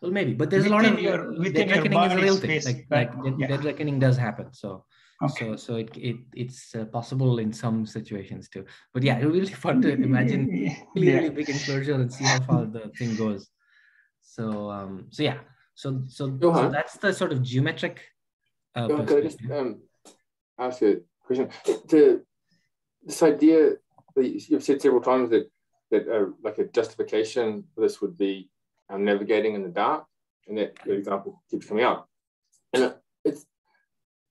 Well, maybe, but there's within a lot of your, within dead reckoning is a real space, thing. Like, like dead, yeah. dead reckoning does happen, so okay. so so it it it's uh, possible in some situations too. But yeah, it would be really fun to imagine yeah. really, really big enclosure and see how far the thing goes. So um, so yeah, so so, so that's the sort of geometric. Uh, Johan, ask a question. The, this idea that you've said several times that that uh, like a justification for this would be um, navigating in the dark, and that your example keeps coming up. And it, it's,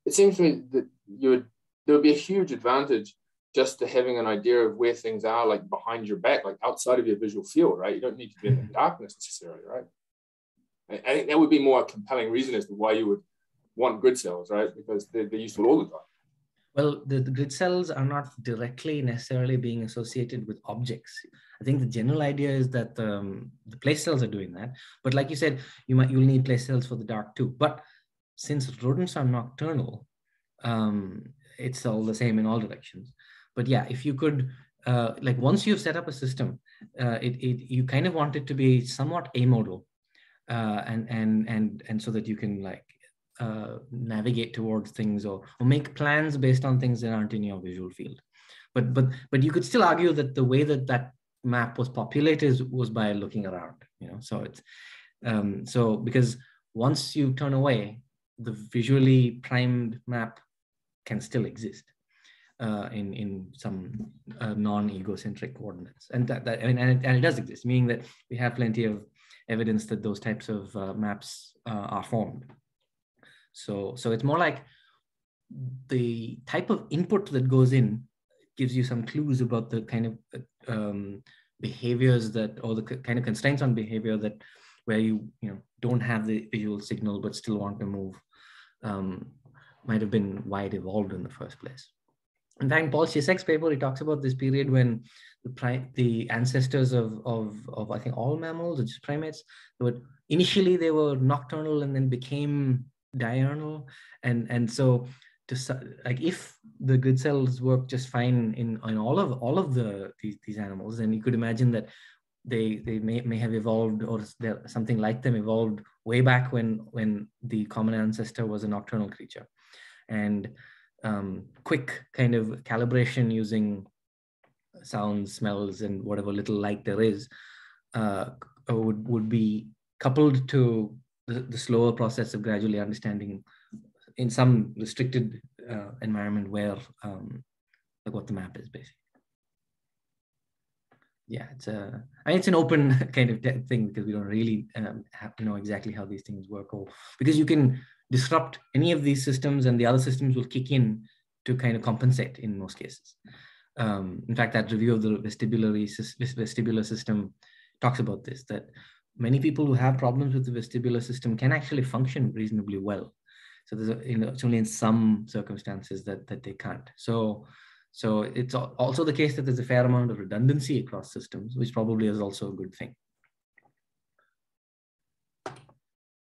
it seems to me that you would, there would be a huge advantage just to having an idea of where things are, like behind your back, like outside of your visual field, right? You don't need to be in the darkness necessarily, right? I, I think that would be more a compelling reason as to why you would want grid cells, right? Because they're, they're useful all the time. Well, the, the grid cells are not directly necessarily being associated with objects. I think the general idea is that um, the place cells are doing that. But like you said, you might you'll need place cells for the dark too. But since rodents are nocturnal, um, it's all the same in all directions. But yeah, if you could, uh, like once you've set up a system, uh, it, it you kind of want it to be somewhat amodal, uh, and and and and so that you can like. Uh, navigate towards things or, or make plans based on things that aren't in your visual field. But but but you could still argue that the way that that map was populated was by looking around, you know. So it's um, so because once you turn away, the visually primed map can still exist uh, in in some uh, non-egocentric coordinates, and that, that and, and, it, and it does exist, meaning that we have plenty of evidence that those types of uh, maps uh, are formed. So, so it's more like the type of input that goes in gives you some clues about the kind of um, behaviors that, or the kind of constraints on behavior that, where you you know don't have the visual signal but still want to move, um, might have been why it evolved in the first place. In fact, Paul Ciszek's paper, he talks about this period when the the ancestors of of of I think all mammals, or just primates, they were initially they were nocturnal and then became diurnal, and and so to like if the grid cells work just fine in in all of all of the these, these animals, then you could imagine that they they may may have evolved, or something like them evolved way back when when the common ancestor was a nocturnal creature, and um, quick kind of calibration using sounds, smells, and whatever little light there is uh, would would be coupled to The, the slower process of gradually understanding in some restricted uh, environment where um, like what the map is basically. yeah, it's a, I mean, it's an open kind of thing because we don't really um, have to know exactly how these things work, or because you can disrupt any of these systems and the other systems will kick in to kind of compensate in most cases. Um, in fact, that review of the vestibulary vestibular system talks about this, that many people who have problems with the vestibular system can actually function reasonably well. So there's a, you know, it's only in some circumstances that, that they can't. So, so it's also the case that there's a fair amount of redundancy across systems, which probably is also a good thing.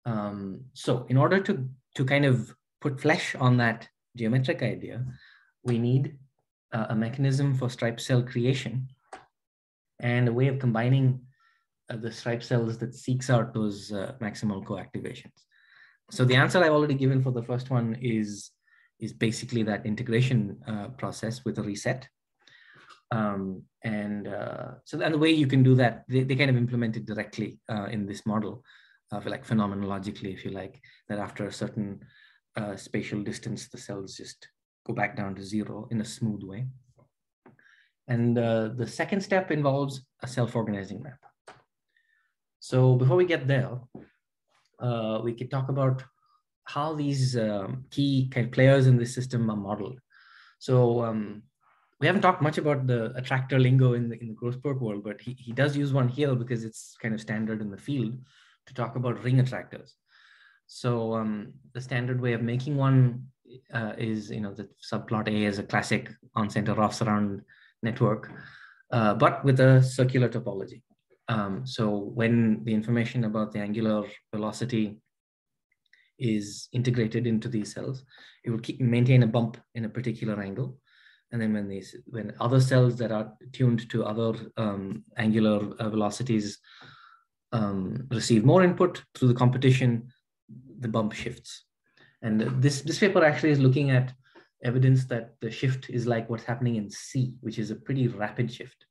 Um, so in order to, to kind of put flesh on that geometric idea, we need uh, a mechanism for stripe cell creation and a way of combining uh, the stripe cells that seeks out those uh, maximal coactivations. So the answer I've already given for the first one is, is basically that integration uh, process with a reset. Um, and uh, so and the way you can do that, they, they kind of implement it directly uh, in this model, uh, like phenomenologically, if you like, that after a certain uh, spatial distance, the cells just go back down to zero in a smooth way. And uh, the second step involves a self-organizing map. So before we get there, Uh, we could talk about how these um, key kind of players in this system are modeled. So um, we haven't talked much about the attractor lingo in the, in the Grossberg world, but he, he does use one here because it's kind of standard in the field to talk about ring attractors. So um, the standard way of making one uh, is, you know, the subplot A is a classic on-center off-surround network, uh, but with a circular topology. Um, so when the information about the angular velocity is integrated into these cells, it will keep, maintain a bump in a particular angle. And then when these, when other cells that are tuned to other um, angular uh, velocities um, receive more input through the competition, the bump shifts. And this, this paper actually is looking at evidence that the shift is like what's happening in C, which is a pretty rapid shift.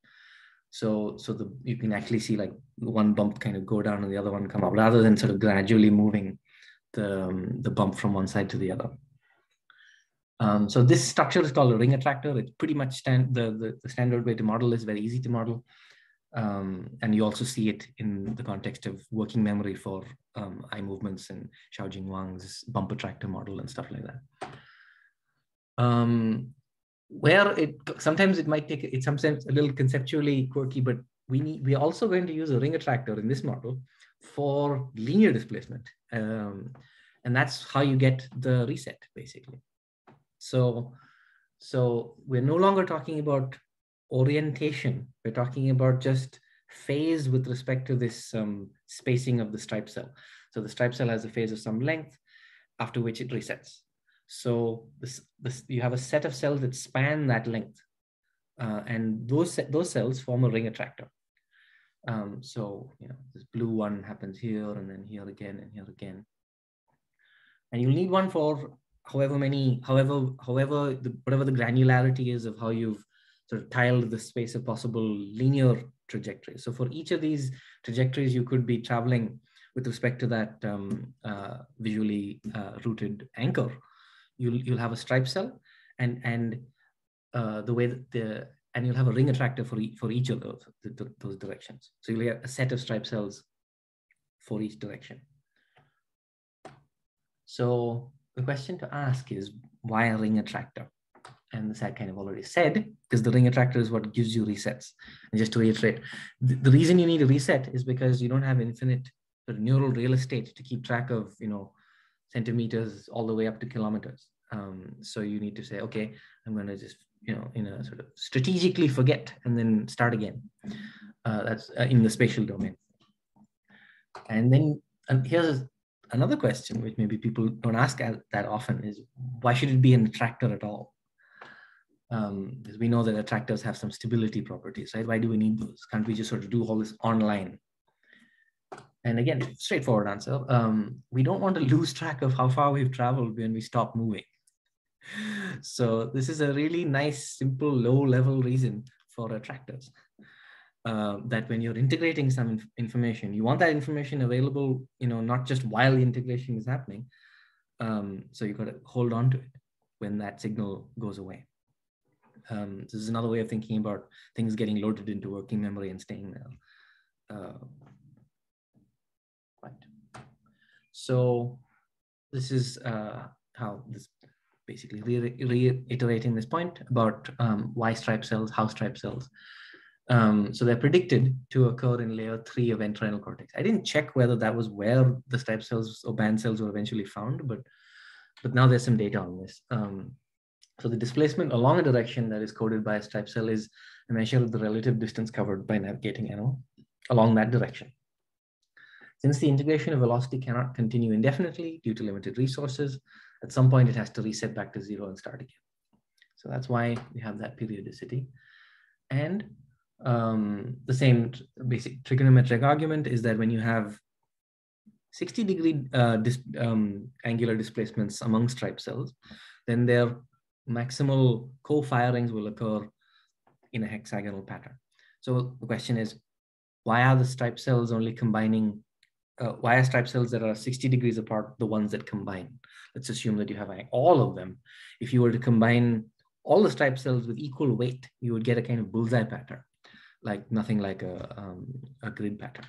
So, so the, you can actually see like one bump kind of go down and the other one come up, rather than sort of gradually moving the, um, the bump from one side to the other. Um, so this structure is called a ring attractor. It's pretty much stand, the, the, the standard way to model is very easy to model. Um, and you also see it in the context of working memory for um, eye movements and Xiaojing Wang's bump attractor model and stuff like that. Um, Where it sometimes it might take it's sometimes a little conceptually quirky, but we need we are also going to use a ring attractor in this model for linear displacement, um, and that's how you get the reset basically. So, so we're no longer talking about orientation; we're talking about just phase with respect to this um, spacing of the stripe cell. So the stripe cell has a phase of some length, after which it resets. So this, this, you have a set of cells that span that length, uh, and those those cells form a ring attractor. Um, so you know this blue one happens here, and then here again, and here again. And you'll need one for however many, however, however the, whatever the granularity is of how you've sort of tiled the space of possible linear trajectories. So for each of these trajectories, you could be traveling with respect to that um, uh, visually uh, rooted anchor. You'll, you'll have a stripe cell, and and uh, the way that the and you'll have a ring attractor for e for each of those the, the, those directions. So you'll get a set of stripe cells for each direction. So the question to ask is why a ring attractor? And this I kind of already said, because the ring attractor is what gives you resets. And just to reiterate, the, the reason you need a reset is because you don't have infinite neural real estate to keep track of, you know, centimeters all the way up to kilometers. Um, so you need to say, okay, I'm going to just, you know, in a sort of strategically forget and then start again. Uh, that's uh, in the spatial domain. And then and here's another question, which maybe people don't ask that often, is why should it be an attractor at all? Um, because we know that attractors have some stability properties, right? Why do we need those? Can't we just sort of do all this online? And again, straightforward answer. Um, we don't want to lose track of how far we've traveled when we stop moving. So this is a really nice, simple, low-level reason for attractors. Uh, that when you're integrating some inf information, you want that information available, you know, not just while the integration is happening. Um, so you've got to hold on to it when that signal goes away. Um, this is another way of thinking about things getting loaded into working memory and staying there. Uh, right. So this is uh, how this basically re reiterating this point about um, Y stripe cells, house stripe cells. Um, so they're predicted to occur in layer three of entorhinal cortex. I didn't check whether that was where the stripe cells or band cells were eventually found, but, but now there's some data on this. Um, so the displacement along a direction that is coded by a stripe cell is a measure of the relative distance covered by navigating animal along that direction. Since the integration of velocity cannot continue indefinitely due to limited resources, at some point it has to reset back to zero and start again. So that's why we have that periodicity. And Um, the same basic trigonometric argument is that when you have sixty degree uh, dis um, angular displacements among stripe cells, then their maximal co-firings will occur in a hexagonal pattern. So the question is, why are the stripe cells only combining, uh, why are stripe cells that are sixty degrees apart the ones that combine? Let's assume that you have all of them. If you were to combine all the stripe cells with equal weight, you would get a kind of bullseye pattern. Like nothing like a, um, a grid pattern.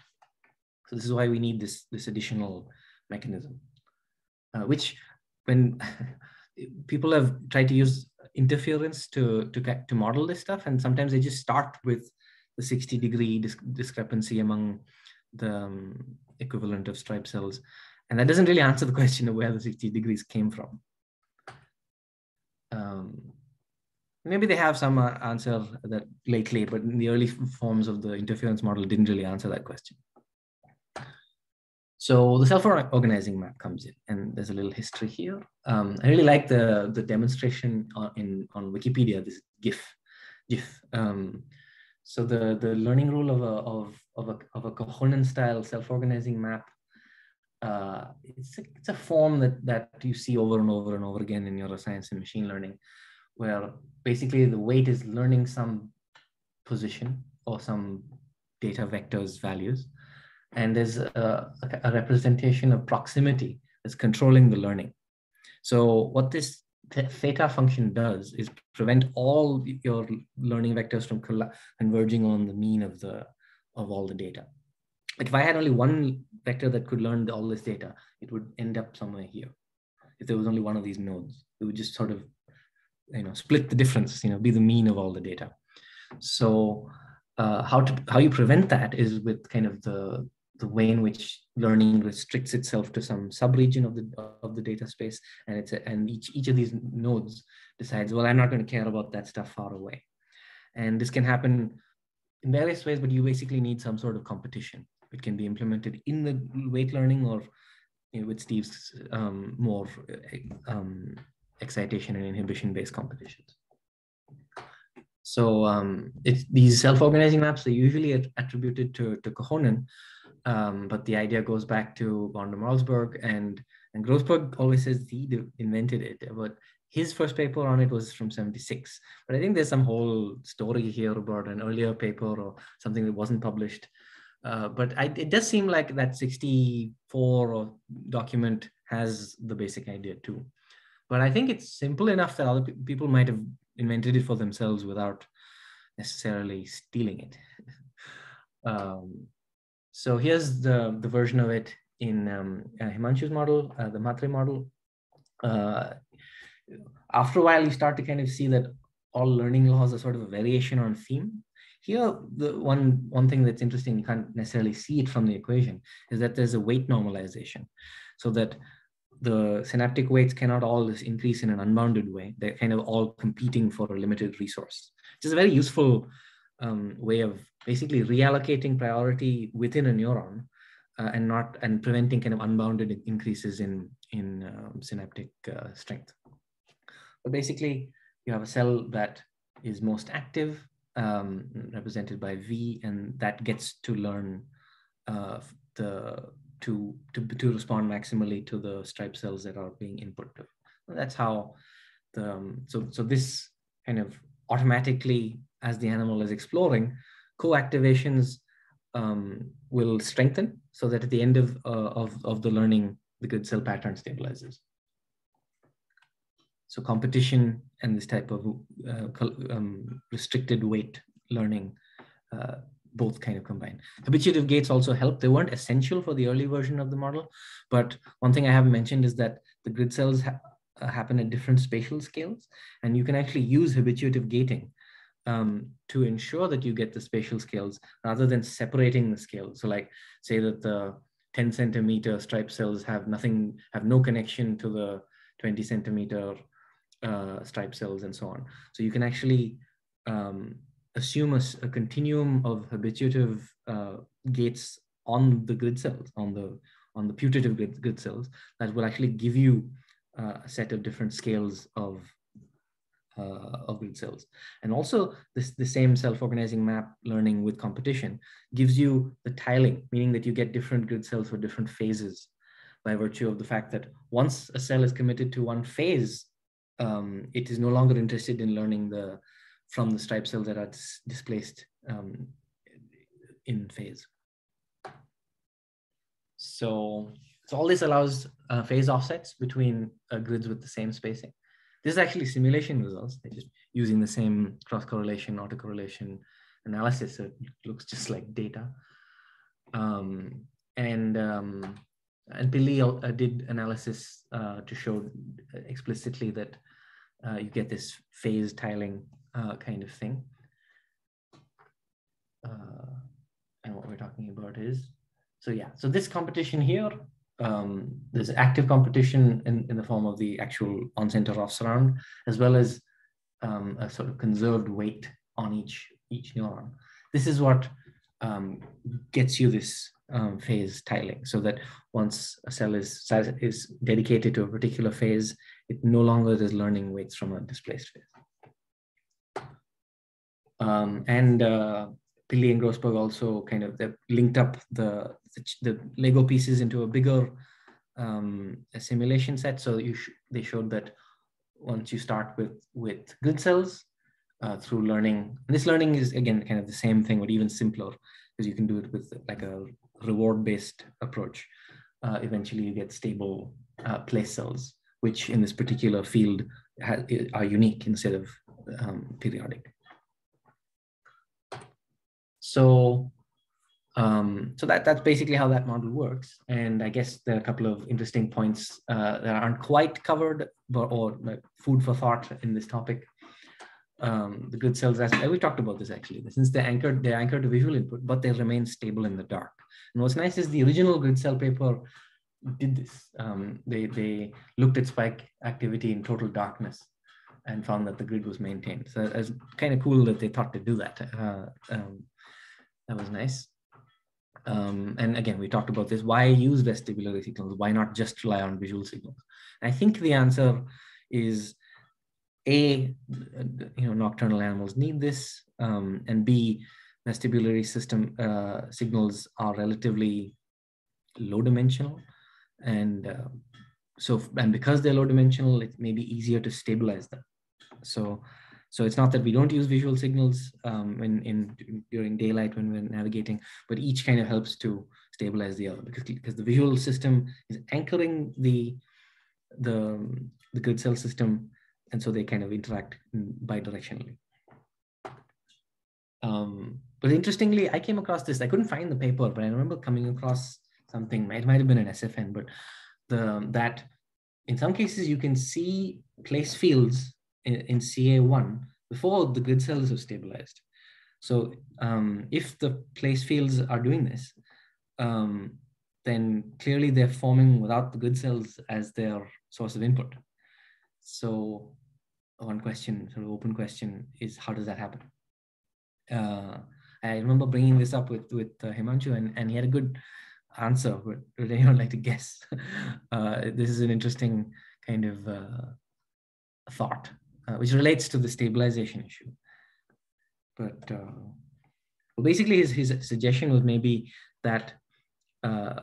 So this is why we need this, this additional mechanism, uh, which when people have tried to use interference to, to, to model this stuff, and sometimes they just start with the sixty degree dis discrepancy among the um, equivalent of stripe cells. And that doesn't really answer the question of where the sixty degrees came from. Um, Maybe they have some uh, answer that lately, but in the early forms of the interference model didn't really answer that question. So the self-organizing map comes in, and there's a little history here. Um, I really like the, the demonstration on, in, on Wikipedia, this GIF. GIF. Um, so the, the learning rule of a, of, of a, of a Kohonen style self-organizing map, uh, it's, a, it's a form that, that you see over and over and over again in neuroscience and machine learning, where basically the weight is learning some position or some data vectors values. And there's a, a representation of proximity that's controlling the learning. So what this theta function does is prevent all your learning vectors from converging on the mean of, the, of all the data. Like if I had only one vector that could learn all this data, it would end up somewhere here. If there was only one of these nodes, it would just sort of you know, split the difference, you know, be the mean of all the data. So uh, how to, how you prevent that is with kind of the, the way in which learning restricts itself to some subregion of the, of the data space. And it's, a, and each, each of these nodes decides, well, I'm not going to care about that stuff far away. And this can happen in various ways, but you basically need some sort of competition. It can be implemented in the weight learning or you know, with Steve's um, more, um, excitation and inhibition-based competitions. So um, it's, these self-organizing maps are usually at, attributed to, to Kohonen, um, but the idea goes back to von der Marlsberg, and, and Grossberg always says he invented it, but his first paper on it was from seventy-six. But I think there's some whole story here about an earlier paper or something that wasn't published. Uh, but I, it does seem like that sixty-four or document has the basic idea too. But I think it's simple enough that other people might have invented it for themselves without necessarily stealing it. um, so here's the, the version of it in um, uh, Himanshu's model, uh, the Mhatre model. Uh, after a while, you start to kind of see that all learning laws are sort of a variation on theme. Here, the one, one thing that's interesting, you can't necessarily see it from the equation, is that there's a weight normalization so that the synaptic weights cannot all increase in an unbounded way. They're kind of all competing for a limited resource, which is a very useful um, way of basically reallocating priority within a neuron uh, and not and preventing kind of unbounded increases in, in um, synaptic uh, strength. But basically, you have a cell that is most active, um, represented by V, and that gets to learn uh, the To, to, to respond maximally to the stripe cells that are being input to. And that's how the, um, so, so this kind of automatically, as the animal is exploring, co-activations um, will strengthen so that at the end of, uh, of, of the learning, the grid cell pattern stabilizes. So competition and this type of uh, um, restricted weight learning uh, both kind of combine. Habitative gates also help. They weren't essential for the early version of the model, but one thing I haven't mentioned is that the grid cells ha happen at different spatial scales, and you can actually use habitative gating um, to ensure that you get the spatial scales rather than separating the scales. So like say that the ten centimeter stripe cells have nothing, have no connection to the twenty centimeter Uh, stripe cells and so on. So you can actually um, assume a, a continuum of habitative uh, gates on the grid cells, on the on the putative grid, grid cells, that will actually give you uh, a set of different scales of uh, of grid cells. And also this the same self-organizing map learning with competition gives you the tiling, meaning that you get different grid cells for different phases by virtue of the fact that once a cell is committed to one phase, Um, it is no longer interested in learning the from the stripe cells that are dis displaced um, in phase. So, so all this allows uh, phase offsets between uh, grids with the same spacing. This is actually simulation results. They're just using the same cross-correlation, autocorrelation analysis. So it looks just like data. Um, and um, And Pili uh, did analysis uh, to show explicitly that uh, you get this phase tiling uh, kind of thing. Uh, and what we're talking about is, so yeah, so this competition here, um, there's active competition in, in the form of the actual on-center off-surround, as well as um, a sort of conserved weight on each, each neuron. This is what um, gets you this Um, phase tiling, so that once a cell is is dedicated to a particular phase, it no longer is learning weights from a displaced phase. Um, and uh, Pili and Grossberg also kind of they've linked up the, the the Lego pieces into a bigger um, a simulation set. So you sh they showed that once you start with with grid cells uh, through learning, and this learning is again kind of the same thing, but even simpler, because you can do it with like a reward-based approach. Uh, eventually you get stable uh, place cells, which in this particular field are unique instead of um, periodic. So, um, so that, that's basically how that model works. And I guess there are a couple of interesting points uh, that aren't quite covered, but, or like food for thought in this topic. Um, the grid cells, as we talked about this actually, since they're anchored, they're anchored to visual input, but they remain stable in the dark. And what's nice is the original grid cell paper did this. Um, they, they looked at spike activity in total darkness and found that the grid was maintained. So it's kind of cool that they thought to do that. Uh, um, that was nice. Um, and again, we talked about this. Why use vestibular signals? Why not just rely on visual signals? And I think the answer is A, you know, nocturnal animals need this, um, and B, vestibulary system uh, signals are relatively low dimensional, and uh, so and because they're low dimensional, it may be easier to stabilize them. So, so it's not that we don't use visual signals um, in, in during daylight when we're navigating, but each kind of helps to stabilize the other because because the visual system is anchoring the the the grid cell system. And so they kind of interact bidirectionally. Um, but interestingly, I came across this. I couldn't find the paper, but I remember coming across something. It might have been an S F N, but the, that in some cases you can see place fields in, in C A one before the grid cells have stabilized. So um, if the place fields are doing this, um, then clearly they're forming without the grid cells as their source of input. So one question, sort of open question, is how does that happen? Uh, I remember bringing this up with, with uh, Himanshu, and, and he had a good answer, but would anyone like to guess? Uh, this is an interesting kind of uh, thought, uh, which relates to the stabilization issue. But uh, well, basically his, his suggestion was maybe that uh,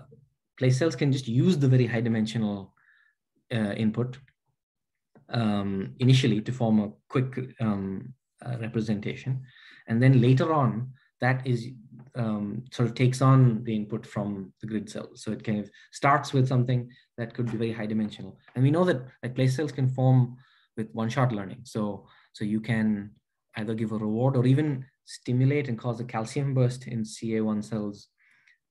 place cells can just use the very high dimensional uh, input Um, initially to form a quick um, uh, representation. And then later on, that is um, sort of takes on the input from the grid cells. So it kind of starts with something that could be very high dimensional. And we know that like, place cells can form with one-shot learning. So, so you can either give a reward or even stimulate and cause a calcium burst in C A one cells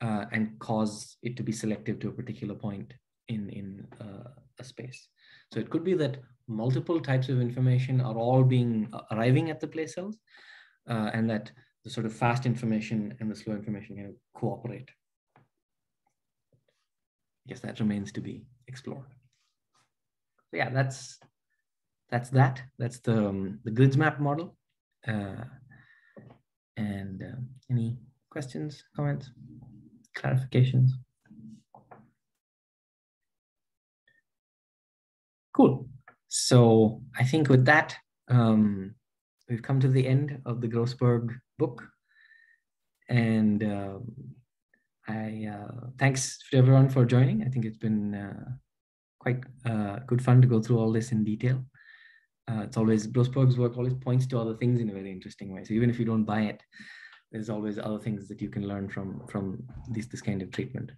uh, and cause it to be selective to a particular point in, in uh, a space. So it could be that multiple types of information are all being uh, arriving at the place cells, uh, and that the sort of fast information and the slow information can cooperate. I guess that remains to be explored. So yeah, that's that's that. That's the um, the GRIDS map model. Uh, and uh, any questions, comments, clarifications? Cool. So I think with that, um, we've come to the end of the Grossberg book, and um, I uh, thanks to everyone for joining. I think it's been uh, quite uh, good fun to go through all this in detail. Uh, it's always, Grossberg's work always points to other things in a very interesting way. So even if you don't buy it, there's always other things that you can learn from from this this kind of treatment.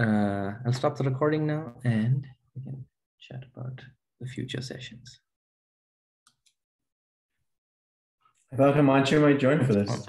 Uh, I'll stop the recording now, and we can chat about the future sessions. I thought Himanshu might join for this.